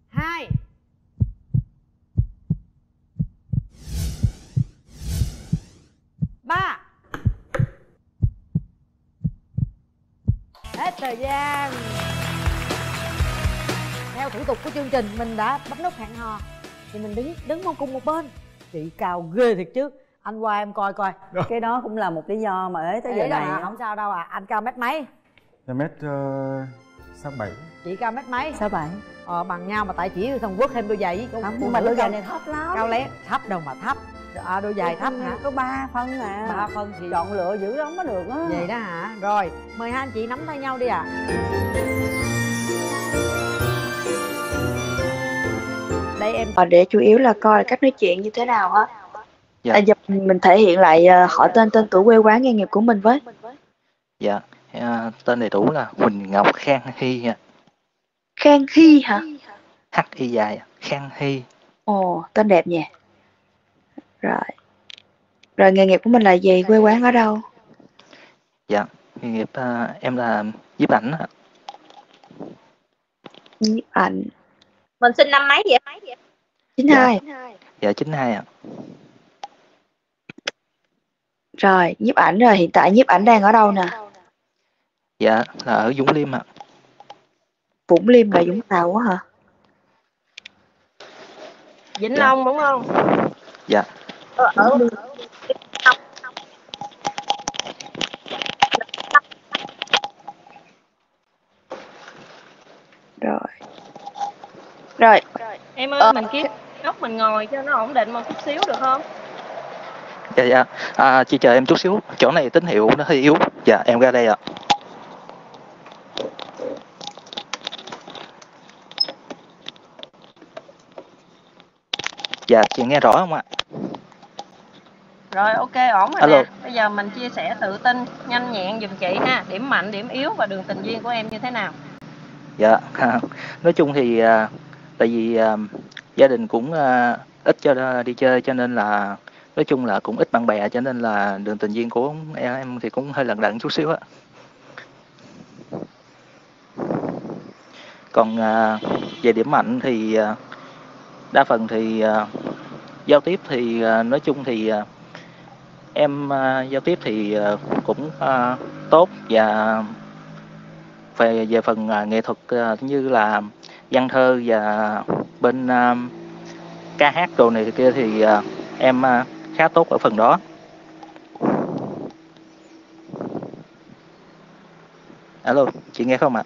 hai, ba. Hết thời gian. Theo thủ tục của chương trình, mình đã bấm nút hẹn hò thì mình đứng đứng vô cùng một bên. Chị cao ghê thiệt chứ. Anh qua em coi coi. Được. Cái đó cũng là một lý do mà ế tới giờ này à, không sao đâu à. Anh cao mét mấy? Mét sáu bảy. Chị cao mét mấy? Sáu bảy. Ờ, bằng nhau mà tại chỉ thằng Quốc thêm đôi giày với không, mà đôi giày này thấp lắm. Cao lét, thấp đâu mà thấp. À, đôi giày thấp hả? Có ba phân à. ba phân chị chọn lựa dữ lắm mới được á. Vậy đó hả? Rồi, mời hai anh chị nắm tay nhau đi ạ. À. Đây em à, để chủ yếu là coi là cách nói chuyện như thế nào á. Dạ. Tại giờ mình thể hiện lại hỏi tên tên tuổi quê quán nghề nghiệp của mình với. Dạ, à, tên đầy đủ là Quỳnh Ngọc Khang Hy. Khang Hy hả? H Y dài, Khang Hy. Ồ, tên đẹp nhỉ. Rồi. Rồi nghề nghiệp của mình là gì? Quê quán ở đâu? Dạ, nghề nghiệp uh, em là nhiếp ảnh. Nhiếp ảnh. Mình sinh năm mấy vậy? chín hai. Dạ, dạ chín hai ạ. À. Rồi, nhiếp ảnh rồi, hiện tại nhiếp ảnh đang ở đâu nè? Dạ, là ở Vũng Liêm ạ. Vũng Liêm là Vũng Tàu quá hả? Vĩnh dạ. Long đúng không? Dạ. Ở, ở, ở, ở. Rồi. Rồi. Rồi. Em ơi, ờ. mình kiếm góc mình ngồi cho nó ổn định một chút xíu được không? Dạ dạ. À, chị chờ em chút xíu. Chỗ này tín hiệu nó hơi yếu. Dạ, em ra đây ạ. Dạ, chị nghe rõ không ạ? Rồi, ok, ổn rồi nè. Bây giờ mình chia sẻ tự tin, nhanh nhẹn dùm chị ha. Điểm mạnh, điểm yếu và đường tình duyên của em như thế nào? Dạ, nói chung thì tại vì gia đình cũng ít cho đi chơi cho nên là nói chung là cũng ít bạn bè cho nên là đường tình duyên của em thì cũng hơi lận đận chút xíu á. Còn về điểm mạnh thì đa phần thì uh, giao tiếp thì uh, nói chung thì uh, em uh, giao tiếp thì uh, cũng uh, tốt và về về phần uh, nghệ thuật uh, như là văn thơ và bên uh, ca hát đồ này kia thì uh, em uh, khá tốt ở phần đó. Alo, chị nghe không ạ? À?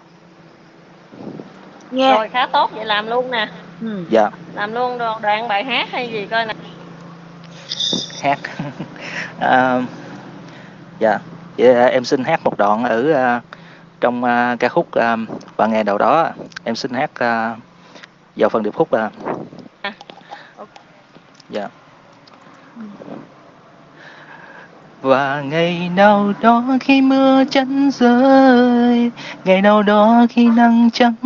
Nghe. Rồi, khá tốt vậy làm luôn nè. Ừ. Dạ. Làm luôn đoạn, đoạn bài hát hay gì coi nè. Hát. à, dạ. Dạ, em xin hát một đoạn ở uh, trong uh, ca khúc uh, Và ngày đầu đó em xin hát uh, vào phần điệp khúc. Uh. À. Okay. Dạ. Và ngày nào đó khi mưa chẳng rơi, ngày nào đó khi nắng trắng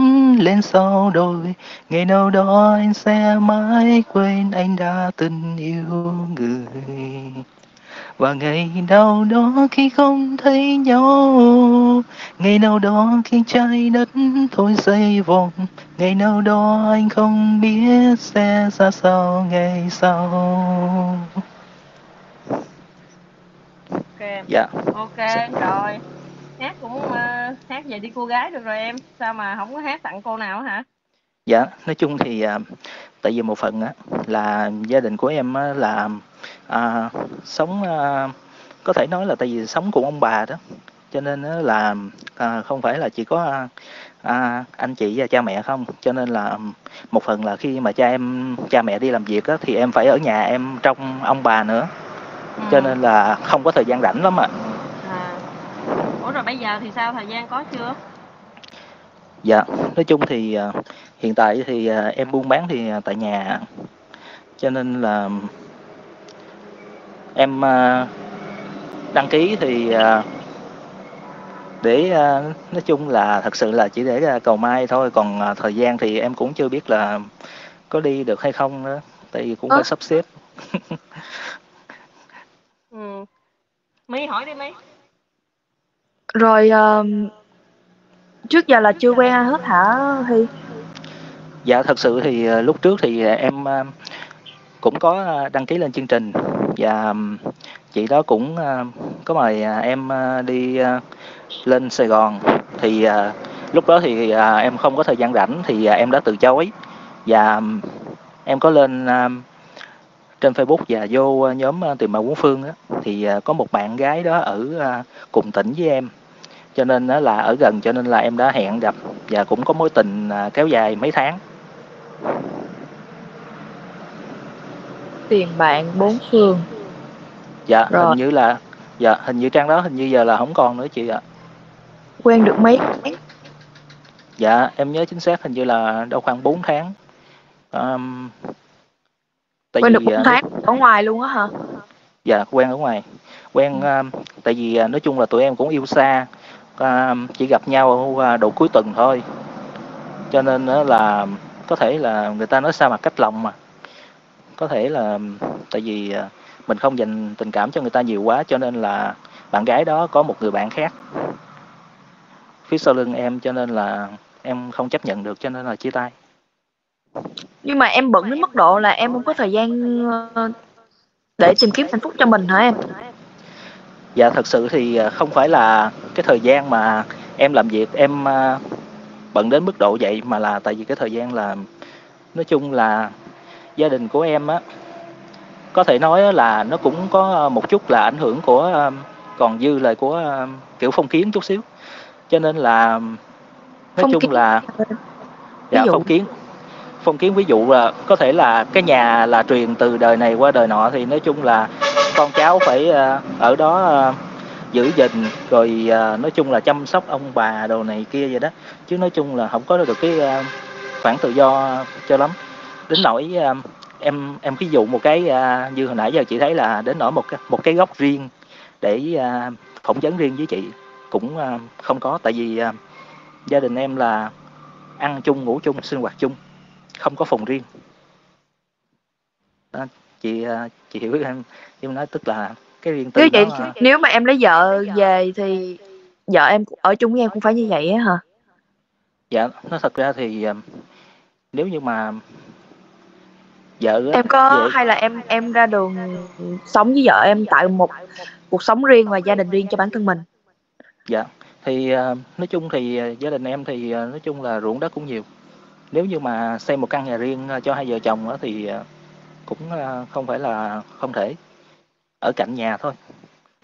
lên sau đồi, ngày nào đó anh sẽ mãi quên anh đã từng yêu người. Và ngày nào đó khi không thấy nhau, ngày nào đó khi trái đất thôi xây vòng, ngày nào đó anh không biết sẽ ra sao ngày sau. Dạ. Ok, rồi. Hát cũng uh, hát về đi cô gái được rồi em. Sao mà không có hát tặng cô nào hả? Dạ, nói chung thì uh, tại vì một phần uh, là gia đình của em uh, là uh, sống uh, có thể nói là tại vì sống cùng ông bà đó, cho nên uh, là uh, không phải là chỉ có uh, uh, anh chị và cha mẹ không, cho nên là một phần là khi mà cha em cha mẹ đi làm việc uh, thì em phải ở nhà em trông ông bà nữa. Cho nên là không có thời gian rảnh lắm ạ. À. Ủa rồi bây giờ thì sao? Thời gian có chưa? Dạ, nói chung thì uh, hiện tại thì uh, em buôn bán thì uh, tại nhà. Cho nên là em uh, đăng ký thì uh, để uh, nói chung là thật sự là chỉ để uh, cầu may thôi. Còn uh, thời gian thì em cũng chưa biết là có đi được hay không nữa. Tại vì cũng ừ. phải sắp xếp. Ừ. Mỹ hỏi đi Mỹ. Rồi uh, trước giờ là chưa quen ai hết hả Hy? Dạ thật sự thì uh, lúc trước thì uh, em uh, cũng có uh, đăng ký lên chương trình và um, chị đó cũng uh, có mời uh, em uh, đi uh, lên Sài Gòn thì uh, lúc đó thì uh, em không có thời gian rảnh thì uh, em đã từ chối và um, em có lên uh, trên Facebook và vô nhóm tìm màu Quán Phương á, thì có một bạn gái đó ở cùng tỉnh với em cho nên là ở gần cho nên là em đã hẹn gặp và cũng có mối tình kéo dài mấy tháng. Tiền bạn bốn phương. Dạ rồi. Hình như là dạ hình như trang đó hình như giờ là không còn nữa chị ạ. Quen được mấy tháng? Dạ em nhớ chính xác hình như là đâu khoảng bốn tháng. Um, Quen được bốn tháng ở ngoài luôn á hả? Dạ quen ở ngoài. Quen uh, tại vì uh, nói chung là tụi em cũng yêu xa, uh, chỉ gặp nhau uh, đầu cuối tuần thôi. Cho nên uh, là có thể là người ta nói sao mà cách lòng mà. Có thể là tại vì uh, mình không dành tình cảm cho người ta nhiều quá cho nên là bạn gái đó có một người bạn khác phía sau lưng em cho nên là em không chấp nhận được cho nên là chia tay. Nhưng mà em bận đến mức độ là em không có thời gian để tìm kiếm hạnh phúc cho mình hả em? Dạ thật sự thì không phải là cái thời gian mà em làm việc em bận đến mức độ vậy mà là tại vì cái thời gian là nói chung là gia đình của em á, có thể nói là nó cũng có một chút là ảnh hưởng của còn dư lời của kiểu phong kiến chút xíu, cho nên là nói phong chung kiến. là dạ, phong kiến phong kiến ví dụ là có thể là cái nhà là truyền từ đời này qua đời nọ, thì nói chung là con cháu phải ở đó giữ gìn rồi nói chung là chăm sóc ông bà đồ này kia vậy đó, chứ nói chung là không có được cái khoảng tự do cho lắm. Đến nỗi em em ví dụ một cái như hồi nãy giờ chị thấy là đến nỗi một cái một cái góc riêng để phỏng vấn riêng với chị cũng không có, tại vì gia đình em là ăn chung ngủ chung sinh hoạt chung, không có phòng riêng đó, chị chị hiểu em em nói tức là cái riêng tư đó. Chị, nếu mà em lấy vợ về thì vợ em ở chung với em cũng phải như vậy á hả? Dạ, nó thật ra thì nếu như mà vợ em có vậy, hay là em em ra đường sống với vợ em tại một cuộc sống riêng và gia đình riêng cho bản thân mình. Dạ, thì nói chung thì gia đình em thì nói chung là ruộng đất cũng nhiều. Nếu như mà xây một căn nhà riêng cho hai vợ chồng thì cũng không phải là không thể, ở cạnh nhà thôi.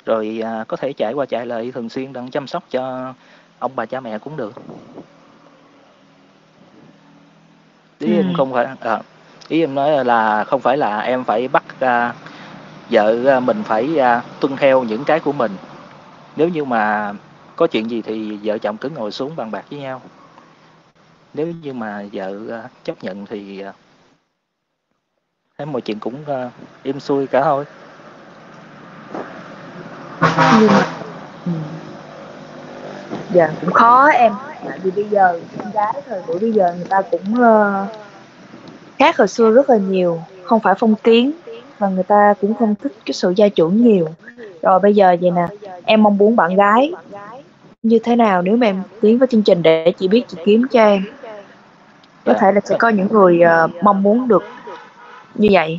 Rồi có thể chạy qua chạy lại thường xuyên đang chăm sóc cho ông bà cha mẹ cũng được. Ý ừ. em không phải à, ý em nói là không phải là em phải bắt uh, vợ mình phải uh, tuân theo những cái của mình. Nếu như mà có chuyện gì thì vợ chồng cứ ngồi xuống bàn bạc với nhau. Nếu như mà vợ uh, chấp nhận thì uh, thấy mọi chuyện cũng uh, im xuôi cả thôi. Nhưng mà dạ cũng khó em, tại vì bây giờ con gái thời buổi bây giờ người ta cũng uh, khác hồi xưa rất là nhiều, không phải phong kiến và người ta cũng không thích cái sự gia trưởng nhiều. Rồi bây giờ vậy nè, em mong muốn bạn gái như thế nào nếu mà em tiến với chương trình để chị biết chị kiếm cho em? Có thể là sẽ có những người uh, mong muốn được như vậy.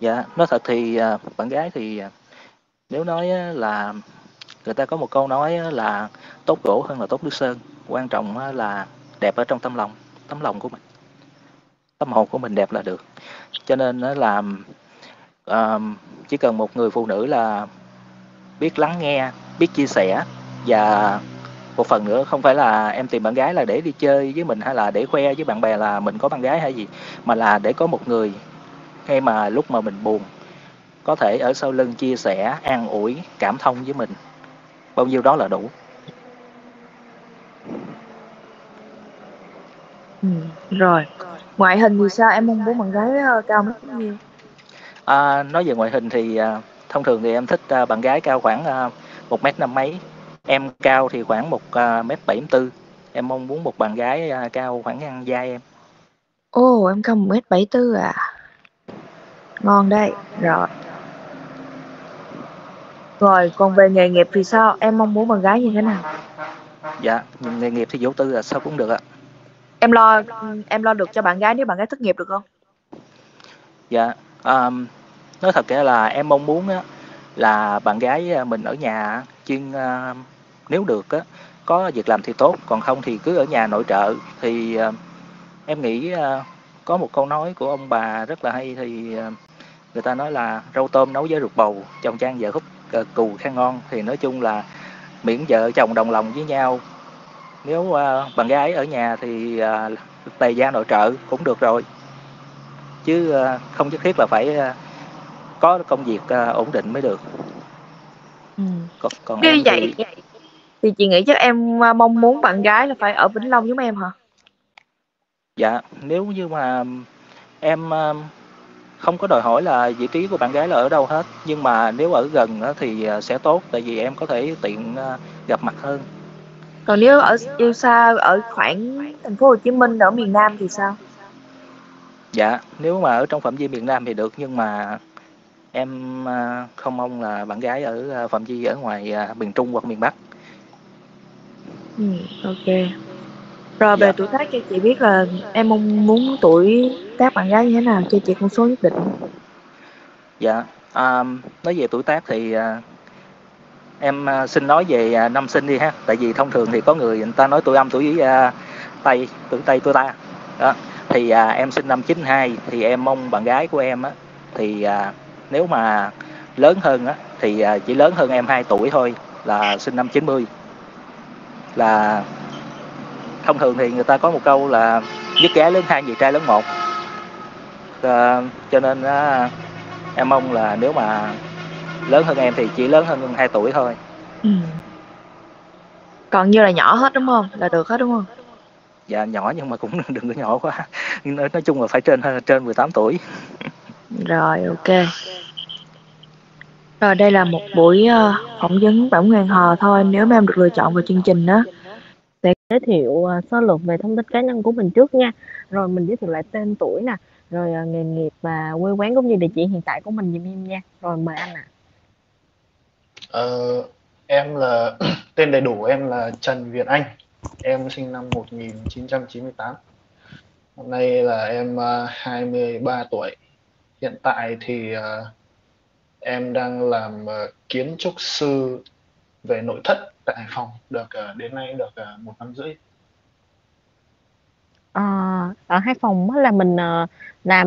Dạ, nói thật thì uh, bạn gái thì uh, nếu nói là người ta có một câu nói là tốt gỗ hơn là tốt nước sơn, quan trọng là đẹp ở trong tấm lòng, tấm lòng của mình, tâm hồn của mình đẹp là được. Cho nên là uh, chỉ cần một người phụ nữ là biết lắng nghe, biết chia sẻ, và một phần nữa không phải là em tìm bạn gái là để đi chơi với mình hay là để khoe với bạn bè là mình có bạn gái hay gì, mà là để có một người hay mà lúc mà mình buồn có thể ở sau lưng chia sẻ, an ủi, cảm thông với mình. Bao nhiêu đó là đủ. Ừ, rồi. Ngoại hình thì sao? Em mong muốn bạn gái cao bao nhiêu? À, nói về ngoại hình thì thông thường thì em thích bạn gái cao khoảng một mét năm mấy. Em cao thì khoảng một mét bảy mươi tư. Em mong muốn một bạn gái cao khoảng ngang vai em. Ồ, em cao một mét bảy mươi tư à? Ngon đây. Rồi. Rồi, còn về nghề nghiệp thì sao? Em mong muốn bạn gái như thế nào? Dạ, nghề nghiệp thì vô tư là sao cũng được ạ. Em lo em lo được cho bạn gái nếu bạn gái thất nghiệp được không? Dạ, um, nói thật là em mong muốn á, là bạn gái mình ở nhà chuyên, uh, nếu được á, có việc làm thì tốt, còn không thì cứ ở nhà nội trợ. Thì uh, em nghĩ uh, có một câu nói của ông bà rất là hay, thì uh, người ta nói là rau tôm nấu với ruột bầu, chồng trang vợ hút cù khang ngon. Thì nói chung là miễn vợ chồng đồng lòng với nhau, nếu uh, bạn gái ở nhà thì uh, tề gia nội trợ cũng được rồi, chứ uh, không nhất thiết là phải uh, có công việc uh, ổn định mới được. Ừ. Còn, còn như vậy thì... thì chị nghĩ chắc em mong muốn bạn gái là phải ở Vĩnh Long giống em hả? Dạ, nếu như mà em uh, không có đòi hỏi là vị trí của bạn gái là ở đâu hết, nhưng mà nếu ở gần thì sẽ tốt, tại vì em có thể tiện gặp mặt hơn. Còn nếu ở yêu xa, ở khoảng thành phố Hồ Chí Minh, ở miền Nam thì sao? Dạ, nếu mà ở trong phạm vi miền Nam thì được, nhưng mà em không mong là bạn gái ở phạm vi ở ngoài miền Trung hoặc miền Bắc. Ừ, ok. Rồi về dạ. tuổi tác cho chị biết là em mong muốn tuổi tác bạn gái như thế nào, cho chị con số nhất định. Dạ, um, nói về tuổi tác thì uh, Em xin nói về năm sinh đi ha, tại vì thông thường thì có người người ta nói tuổi âm tuổi uh, tây, tuổi tây tuổi ta đó. Thì uh, em sinh năm chín hai, thì em mong bạn gái của em á, thì uh, nếu mà lớn hơn á, thì uh, chỉ lớn hơn em hai tuổi thôi, là sinh năm chín mươi. Là thông thường thì người ta có một câu là nhất gái lớn hai, nhì trai lớn một. Uh, cho nên uh, em mong là nếu mà lớn hơn em thì chỉ lớn hơn hai tuổi thôi. Ừ. Còn như là nhỏ hết đúng không? Là được hết đúng không? Dạ nhỏ, nhưng mà cũng đừng có nhỏ quá. Nói, nói chung là phải trên trên mười tám tuổi. Rồi ok. Rồi đây là một buổi uh, phỏng vấn bẩm ngoan hò thôi. Nếu mà em được lựa chọn vào chương trình đó, sẽ giới thiệu sơ lược về thông tin cá nhân của mình trước nha. Rồi mình giới thiệu lại tên tuổi nè, rồi uh, nghề nghiệp và quê quán cũng như địa chỉ hiện tại của mình dùm em nha. Rồi mời anh ạ. À. Uh, em là tên đầy đủ em là Trần Việt Anh. Em sinh năm một nghìn chín trăm chín mươi tám. Hôm nay là em uh, hai mươi ba tuổi. Hiện tại thì uh, em đang làm uh, kiến trúc sư về nội thất tại Hải Phòng. Được uh, đến nay được uh, một năm rưỡi. Uh, ở Hải Phòng là mình uh, làm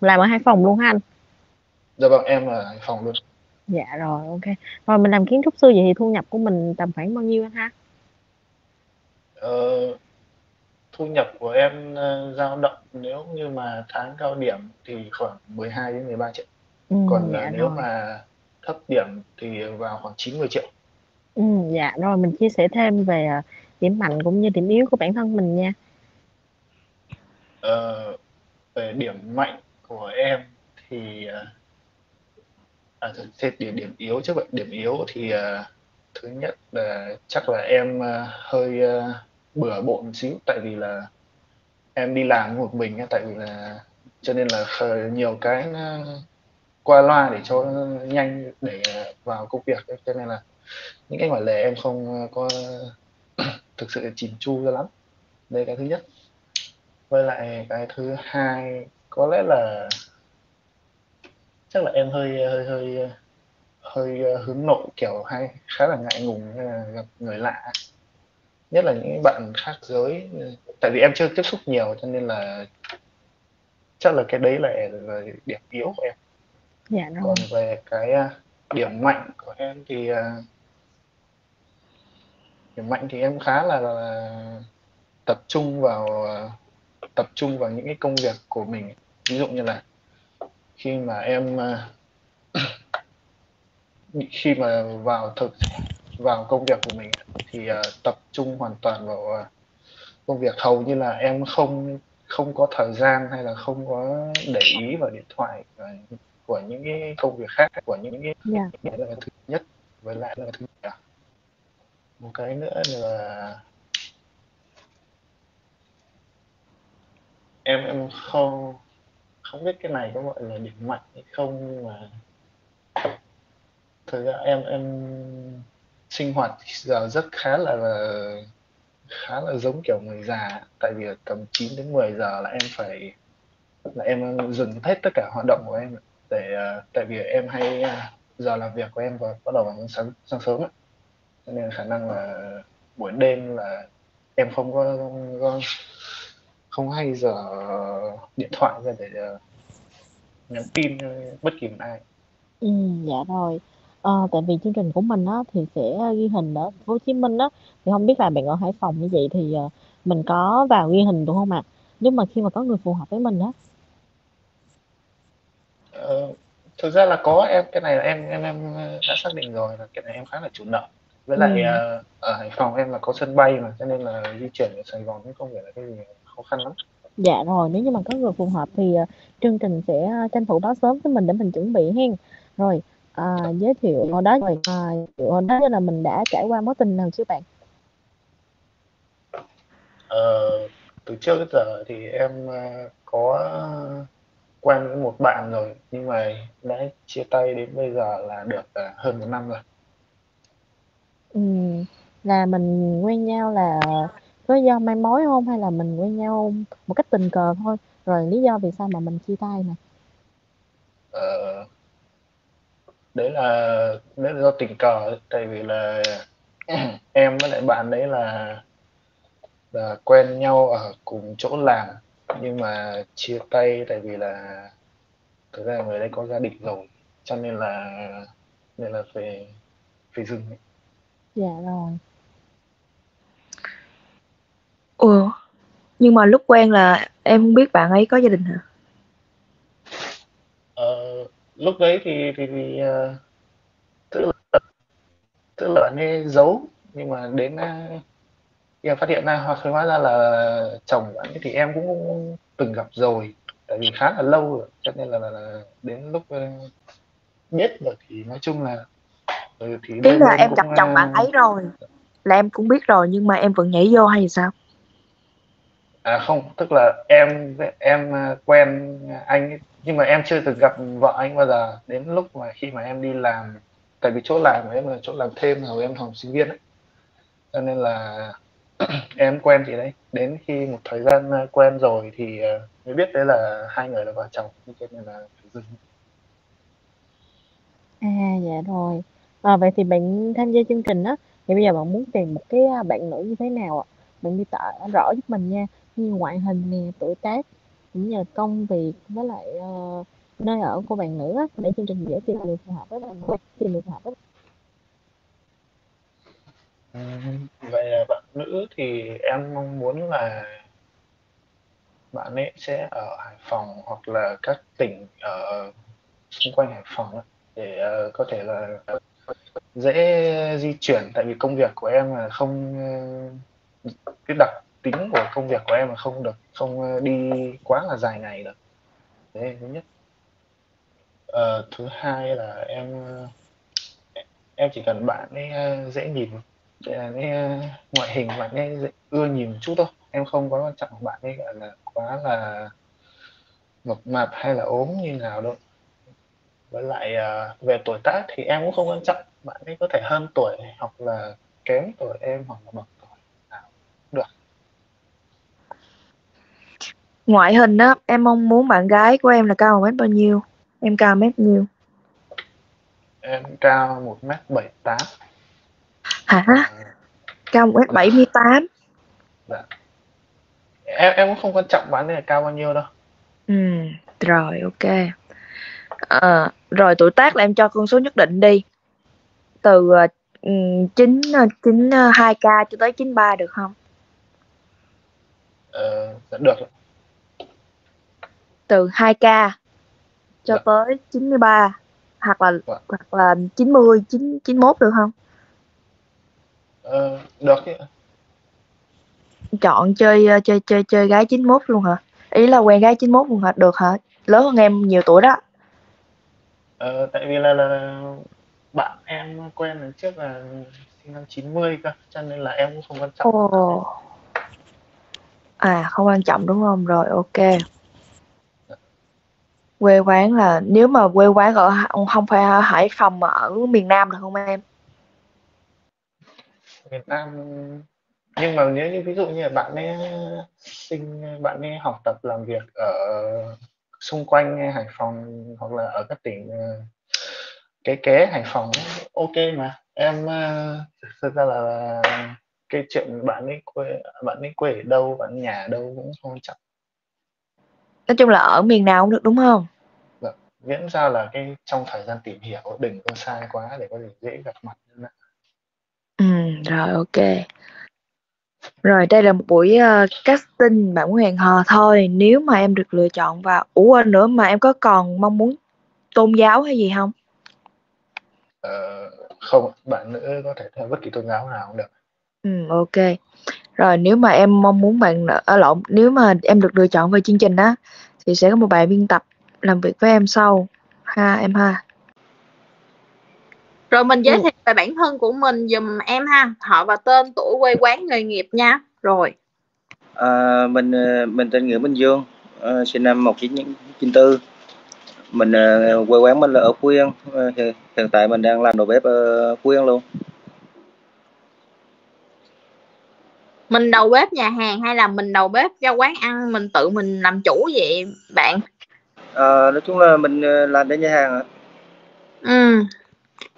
làm ở Hải Phòng luôn ha anh? Dạ vâng, em là Hải Phòng luôn. Dạ rồi, ok. Rồi mình làm kiến trúc sư vậy thì thu nhập của mình tầm khoảng bao nhiêu anh ha? Ờ, thu nhập của em uh, dao động nếu như mà tháng cao điểm thì khoảng mười hai đến mười ba triệu. Ừ, còn dạ nếu rồi. Mà thấp điểm thì vào khoảng chín mươi triệu. Ừ, dạ rồi mình chia sẻ thêm về điểm mạnh cũng như điểm yếu của bản thân mình nha. Ờ, về điểm mạnh của em thì uh, À, thế điểm, điểm yếu chứ vậy. Điểm yếu thì uh, thứ nhất là chắc là em uh, hơi uh, bừa bộn một xíu. Tại vì là em đi làm một mình. Tại vì là cho nên là nhiều cái nó qua loa để cho nó nhanh để vào công việc. Cho nên là những cái ngoại lề em không có thực sự chỉn chu ra lắm. Đây cái thứ nhất. Với lại cái thứ hai có lẽ là chắc là em hơi hơi hơi hơi hướng nội, kiểu hay khá là ngại ngùng gặp người lạ, nhất là những bạn khác giới. Tại vì em chưa tiếp xúc nhiều cho nên là chắc là cái đấy là, là điểm yếu của em. Dạ, còn về cái điểm mạnh của em thì điểm mạnh thì em khá là, là tập trung vào tập trung vào những cái công việc của mình. Ví dụ như là khi mà em khi mà vào thực vào công việc của mình thì uh, tập trung hoàn toàn vào uh, công việc. Hầu như là em không không có thời gian hay là không có để ý vào điện thoại và, của những cái công việc khác, của những cái yeah. Đấy là cái thứ nhất. Với lại là thứ nhất một cái nữa là em em không không biết cái này có gọi là điểm mạnh hay không, nhưng mà thực ra em em sinh hoạt giờ rất khá là khá là giống kiểu người già. Tại vì tầm chín đến mười giờ là em phải là em dừng hết tất cả hoạt động của em để tại vì em hay giờ làm việc của em và bắt đầu vào sáng sáng sớm ấy. Cho nên khả năng là buổi đêm là em không có, không có không hay giờ điện thoại ra để nhắn tin bất kỳ một ai. Ừ, dạ rồi. À, tại vì chương trình của mình á, thì sẽ ghi hình ở Hồ Chí Minh á, thì không biết là bạn ở Hải Phòng như vậy thì mình có vào ghi hình đúng không ạ? À? Nếu mà khi mà có người phù hợp với mình á. Ờ, thực ra là có em cái này là em em em đã xác định rồi, là cái này em khá là chủ động. Với lại ừ. Ở Hải Phòng em là có sân bay mà, cho nên là di chuyển ở Sài Gòn cũng không phải là cái gì khó khăn lắm. Dạ rồi, nếu như mà có người phù hợp thì uh, chương trình sẽ tranh thủ đó sớm với mình để mình chuẩn bị hen. Rồi, uh, giới thiệu hồi đó rồi uh, hồi đó là mình đã trải qua mối tình nào chưa bạn? Ờ, từ trước đến giờ thì em uh, có quen với một bạn rồi, nhưng mà đã chia tay đến bây giờ là được uh, hơn một năm rồi. Ừ, là mình quen nhau là có do mai mối không, hay là mình quen nhau một cách tình cờ thôi? Rồi lý do vì sao mà mình chia tay nè? Ờ, Đấy là đấy là do tình cờ, tại vì là em với lại bạn đấy là là quen nhau ở cùng chỗ làm, nhưng mà chia tay tại vì là thực ra người đấy có gia đình rồi, cho nên là nên là phải phải dừng. Dạ rồi. Ủa, nhưng mà lúc quen là em không biết bạn ấy có gia đình hả? Ờ, lúc đấy thì thì, thì uh, tức là tức là anh ấy giấu, nhưng mà đến uh, em phát hiện ra hoặc hóa ra là chồng bạn ấy thì em cũng từng gặp rồi, tại vì khá là lâu rồi, cho nên là, là, là đến lúc uh, biết rồi thì nói chung là ừ, thì tức là em gặp chồng bạn ấy rồi là em cũng biết rồi, nhưng mà em vẫn nhảy vô hay sao? À không, tức là em em quen anh ấy, nhưng mà em chưa từng gặp vợ anh bao giờ. Đến lúc mà khi mà em đi làm, tại vì chỗ làm của em là chỗ làm thêm rồi, em học sinh viên ấy, cho nên là em quen chị đấy. Đến khi một thời gian quen rồi thì mới biết đấy là hai người là vợ chồng, cho nên là phải dừng. À dạ rồi. À, vậy thì bạn tham gia chương trình đó, thì bây giờ bạn muốn tìm một cái bạn nữ như thế nào ạ? Bạn đi tả rõ giúp mình nha, như ngoại hình nè, tuổi tác, cũng như là công việc với lại uh, nơi ở của bạn nữ á, để chương trình dễ tìm được phù hợp với bạn nữ, tìm được phù hợp với. Ừ, vậy là bạn nữ thì em mong muốn là bạn ấy sẽ ở Hải Phòng hoặc là các tỉnh ở xung quanh Hải Phòng để uh, có thể là dễ di chuyển, tại vì công việc của em là không, cái đặc tính của công việc của em là không được không đi quá là dài ngày được. Đấy thứ nhất. À, thứ hai là em em chỉ cần bạn ấy dễ nhìn, cái ngoại hình bạn ấy dễ ưa nhìn một chút thôi, em không có quan trọng bạn ấy gọi là quá là mập mạp hay là ốm như nào đâu. Với lại về tuổi tác thì em cũng không quan trọng, bạn ấy có thể hơn tuổi hoặc là kém tuổi em hoặc là bằng tuổi nào cũng được. Ngoại hình á, em mong muốn bạn gái của em là cao một mét bao nhiêu? Em cao mét nhiêu? Em cao một mét bảy tám. Hả? À, cao một mét bảy mươi tám. Em em cũng không quan trọng bạn ấy là cao bao nhiêu đâu. Ừ, rồi ok. À, rồi tuổi tác là em cho con số nhất định đi, từ chín mươi hai k cho tới chín mươi ba được không? Ờ, được. Từ hai k cho được. Tới chín mươi ba hoặc là được. Hoặc là chín mươi, chín mươi mốt được không? Ờ, được. Chọn chơi chơi chơi chơi gái chín mươi mốt luôn hả? Ý là quen gái chín mươi mốt luôn hả? Được hả? Lớn hơn em nhiều tuổi đó. Ờ, tại vì là, là bạn em quen lần trước là sinh năm chín mươi cơ, cho nên là em cũng không quan trọng. Ồ. À không quan trọng đúng không? Rồi ok. Quê quán là, nếu mà quê quán ở không phải ở Hải Phòng mà ở miền Nam được không em? Miền Nam, nhưng mà nếu như ví dụ như là bạn ấy sinh, bạn ấy học tập làm việc ở xung quanh Hải Phòng hoặc là ở các tỉnh cái kế Hải Phòng, ok mà. Em thực ra là cái chuyện bạn ấy quê, bạn ấy quê ở đâu, bạn nhà ở đâu cũng không quan trọng. Nói chung là ở miền nào cũng được đúng không? Được. Miễn sao là cái trong thời gian tìm hiểu đừng có xa quá để có thể dễ gặp mặt. Ừ, rồi ok. Rồi đây là một buổi uh, casting bạn muốn hẹn hò thôi. Nếu mà em được lựa chọn và ủ quên nữa, mà em có còn mong muốn tôn giáo hay gì không? Ờ, không, bạn nữ có thể theo bất kỳ tôn giáo nào cũng được. Ừ, ok. Rồi nếu mà em mong muốn bạn ở lộn, nếu mà em được lựa chọn về chương trình á, thì sẽ có một bạn biên tập làm việc với em sau ha em ha. Rồi mình giới thiệu về bản thân của mình dùm em ha, họ và tên, tuổi, quê quán, nghề nghiệp nha. Rồi. À, mình mình tên Nguyễn Minh Dương, uh, sinh năm một chín chín tư. Mình uh, quê quán mình là ở Quy Nhơn, uh, hiện tại mình đang làm đầu bếp ở Quy Nhơn luôn. Mình đầu bếp nhà hàng hay là mình đầu bếp ra quán ăn, mình tự mình làm chủ vậy bạn? À, nói chung là mình làm đến nhà hàng ạ. Ừ.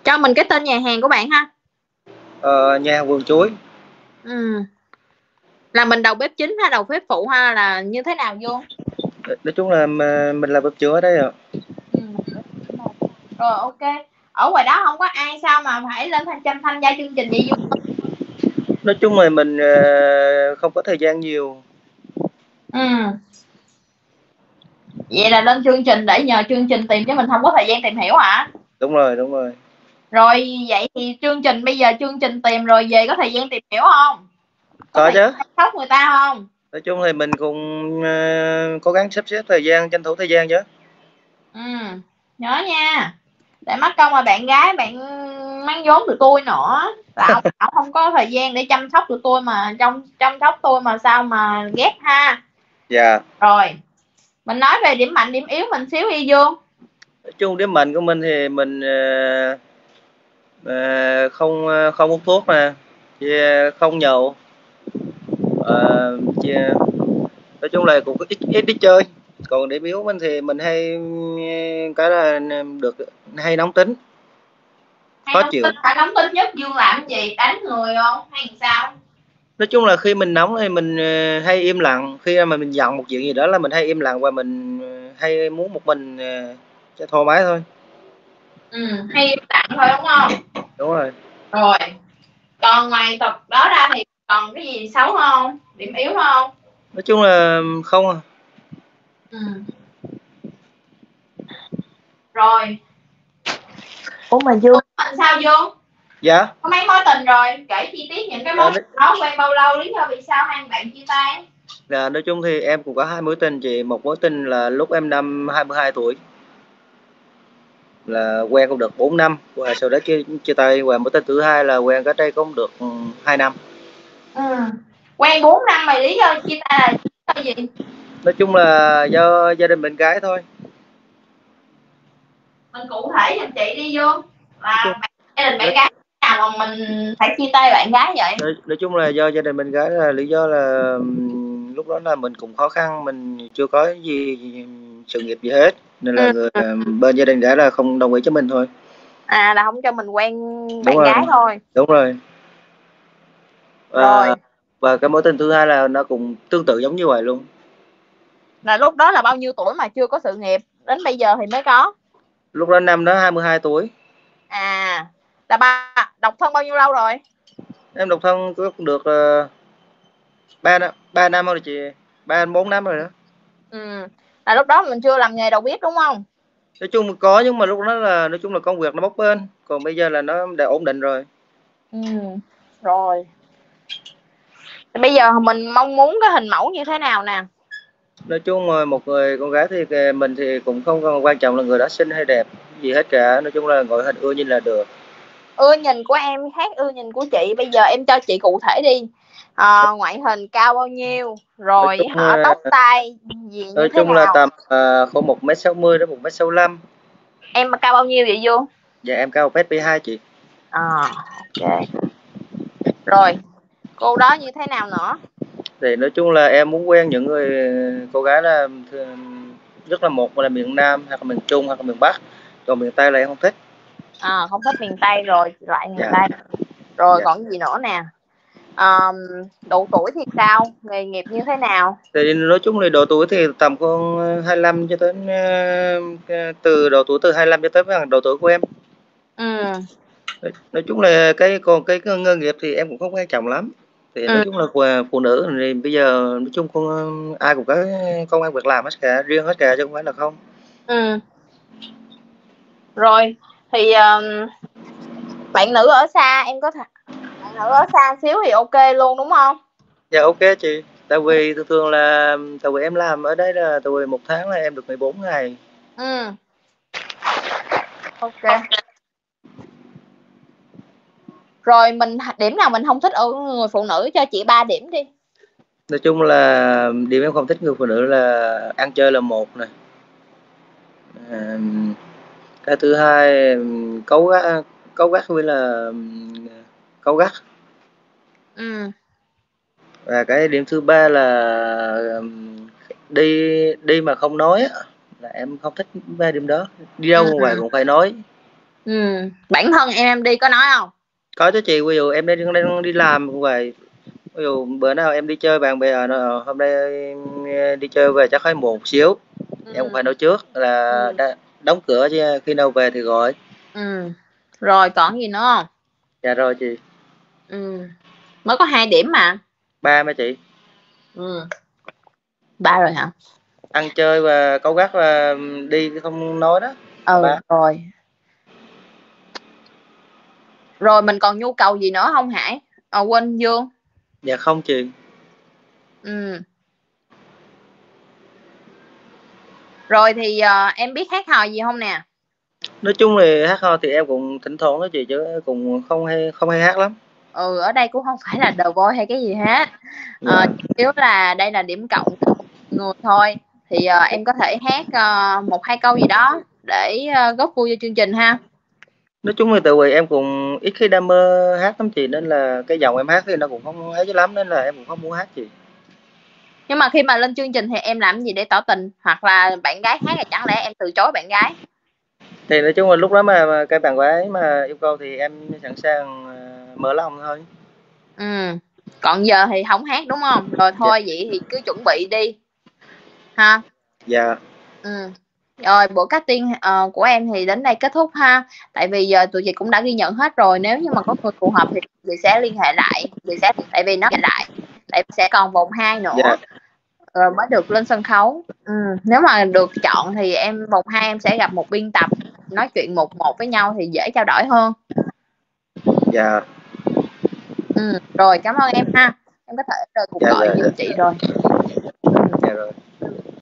Cho mình cái tên nhà hàng của bạn ha. Ờ, Nhà Vườn Chuối. Ừ. Là mình đầu bếp chính hay đầu bếp phụ ha, là như thế nào vô? Nói chung là mình là bếp chữa đấy ạ. Ừ. Rồi ok. Ở ngoài đó không có ai sao mà phải lên thành trăm tham gia chương trình vậy Dung? Nói chung là mình không có thời gian nhiều. Ừ. Vậy là lên chương trình để nhờ chương trình tìm, chứ mình không có thời gian tìm hiểu hả? Đúng rồi, đúng rồi. Rồi vậy thì chương trình bây giờ chương trình tìm rồi về có thời gian tìm hiểu không? Có, có chứ. Khóc người ta không? Nói chung thì mình cũng uh, cố gắng sắp xếp thời gian, tranh thủ thời gian chứ. Ừ, nhớ nha. Để mắc công mà bạn gái bạn mang vốn tụi tôi nữa. Là ông, ông không có thời gian để chăm sóc tụi tôi mà trong chăm sóc tôi mà sao mà ghét ha. Dạ. Yeah. Rồi. Mình nói về điểm mạnh điểm yếu mình xíu đi Dương. Nói chung điểm mạnh của mình thì mình uh, uh, không uh, không hút thuốc mà, yeah, không nhậu. Uh, yeah. Nói chung là cũng ít ít đi chơi. Còn điểm yếu mình thì mình hay cái là được hay nóng tính, hay khó nóng chịu. Tính, phải nóng tính nhất Dương làm gì, đánh người không hay sao? Nói chung là khi mình nóng thì mình hay im lặng, khi mà mình giận một chuyện gì đó là mình hay im lặng và mình hay muốn một mình cho thoải mái thôi. Ừ, hay im lặng thôi đúng không? Đúng rồi. Rồi. Còn ngoài tập đó ra thì còn cái gì xấu không? Điểm yếu không? Nói chung là không à. Ừ. Rồi. Ủa mà Dương mình sao Dương? Dạ. Có mấy mối tình rồi, kể chi tiết những cái mối tình đó, quen bao lâu, lý do vì sao hai bạn chia tay? Dạ, nói chung thì em cũng có hai mối tình chị, một mối tình là lúc em năm hai mươi hai tuổi. Là quen cũng được bốn năm, và sau đó chia chia tay, và mối tình thứ hai là quen cách đây cũng được hai năm. Ừ. Quen bốn năm mà lý do chia tay là sao gì? Nói chung là do gia đình mình gái thôi. Mình cụ thể giùm chị đi Vô. Là gia đình bạn gái nào mà mình phải chia tay bạn gái vậy? Nói, nói chung là do gia đình mình gái, là lý do là lúc đó là mình cũng khó khăn, mình chưa có gì sự nghiệp gì hết, nên là người, bên gia đình gái là không đồng ý cho mình thôi. À là không cho mình quen bạn đúng gái rồi. Thôi. Đúng rồi. Và, rồi. Và cái mối tình thứ hai là nó cũng tương tự giống như vậy luôn. Là lúc đó là bao nhiêu tuổi mà chưa có sự nghiệp, đến bây giờ thì mới có? Lúc đó năm đó hai mươi hai tuổi. À, là ba độc thân bao nhiêu lâu rồi? Em độc thân được uh, ba năm rồi chị, ba bốn năm rồi đó. Ừ, là lúc đó mình chưa làm nghề đầu bếp đúng không? Nói chung có, nhưng mà lúc đó là nói chung là công việc nó bấp bênh, còn bây giờ là nó đã ổn định rồi. Ừ, rồi. Thì bây giờ mình mong muốn cái hình mẫu như thế nào nè? Nói chung là một người con gái thì mình thì cũng không còn quan trọng là người đó xinh hay đẹp gì hết cả, nói chung là ngoại hình ưa nhìn là được. Ưa nhìn của em khác ưa nhìn của chị, bây giờ em cho chị cụ thể đi. À, ngoại hình cao bao nhiêu rồi họ là... tóc tai gì như nói thế chung nào? Là tầm uh, khoảng một mét sáu mươi đến một mét sáu mươi lăm. Em cao bao nhiêu vậy Vô? Dạ em cao một mét bảy mươi hai chị. À, okay. Rồi cô đó như thế nào nữa? Thì nói chung là em muốn quen những người cô gái là rất là một là miền Nam hoặc là miền Trung hoặc là miền Bắc, còn miền Tây là em không thích. À, không thích miền Tây rồi lại miền dạ. Tây rồi dạ. Còn gì nữa nè? À, độ tuổi thì sao, nghề nghiệp như thế nào? Thì nói chung là độ tuổi thì tầm con hai mươi lăm cho tới từ độ tuổi từ hai mươi lăm cho tới độ tuổi của em. Ừ. Nói chung là cái còn cái, cái nghề nghiệp thì em cũng không quan trọng lắm. Thì nói chung là phụ nữ thì bây giờ nói chung con ai cũng có công ăn việc làm hết cả, riêng hết cả chứ không phải là không. Ừ. Rồi thì uh, bạn nữ ở xa em có thể bạn nữ ở xa xíu thì ok luôn đúng không? Dạ ok chị, tại vì thường thường là tại vì em làm ở đây là từ một tháng là em được mười bốn ngày. Ừ. Ok. Rồi mình điểm nào mình không thích ở người phụ nữ, cho chị ba điểm đi. Nói chung là điểm em không thích người phụ nữ là ăn chơi là một này. À, cái thứ hai cấu gắt, cấu gắt với là cấu gắt. Ừ. Và cái điểm thứ ba là đi đi mà không nói, là em không thích ba điểm đó. Đi đâu ngoài cũng phải nói. Ừ. Bản thân em em đi có nói không? Có chứ chị, ví dụ em đi, đi làm cũng vậy. Ví dụ bữa nào em đi chơi bạn bè, hôm nay đi chơi về chắc hơi muộn một xíu, ừ. em cũng phải nói trước là ừ. đóng cửa chứ, khi nào về thì gọi. Ừ. Rồi còn gì nữa không? Dạ rồi chị. Ừ. Mới có hai điểm mà. Ba mà chị. Ừ. Ba rồi hả? Ăn chơi và cáu gắt và đi không nói đó. Ừ ba. Rồi. Rồi mình còn nhu cầu gì nữa không Hải? À, quên Dương. Dạ không chị. Ừ. Rồi thì uh, em biết hát hò gì không nè? Nói chung là hát hò thì em cũng thỉnh thoảng đó chị, chứ cũng không hay không hay hát lắm. Ừ, ở đây cũng không phải là The Voice hay cái gì hết. Dạ. À, chủ yếu là đây là điểm cộng người thôi. Thì à, em có thể hát à, một hai câu gì đó để à, góp vui cho chương trình ha. Nói chung là tự vì em cũng ít khi đam mê hát lắm chị, nên là cái giọng em hát thì nó cũng không ấy lắm, nên là em cũng không muốn hát chị. Nhưng mà khi mà lên chương trình thì em làm gì để tỏ tình, hoặc là bạn gái hát thì chẳng lẽ em từ chối bạn gái? Thì nói chung là lúc đó mà, mà cái bạn gái mà yêu cầu thì em sẵn sàng mở lòng thôi. Ừ. Còn giờ thì không hát đúng không? Rồi thôi dạ. Vậy thì cứ chuẩn bị đi ha. Dạ. Ừ. Rồi buổi casting uh, của em thì đến đây kết thúc ha. Tại vì giờ tụi chị cũng đã ghi nhận hết rồi. Nếu như mà có người phù hợp thì chị sẽ liên hệ lại, chị sẽ tại vì nó lại tại sẽ còn vòng hai nữa dạ. Rồi mới được lên sân khấu. Ừ. Nếu mà được chọn thì em vòng hai em sẽ gặp một biên tập, nói chuyện một một với nhau thì dễ trao đổi hơn. Dạ. Ừ. Rồi cảm ơn em ha. Em có thể rồi cuộc dạ, gọi dạ, dạ. Chị rồi.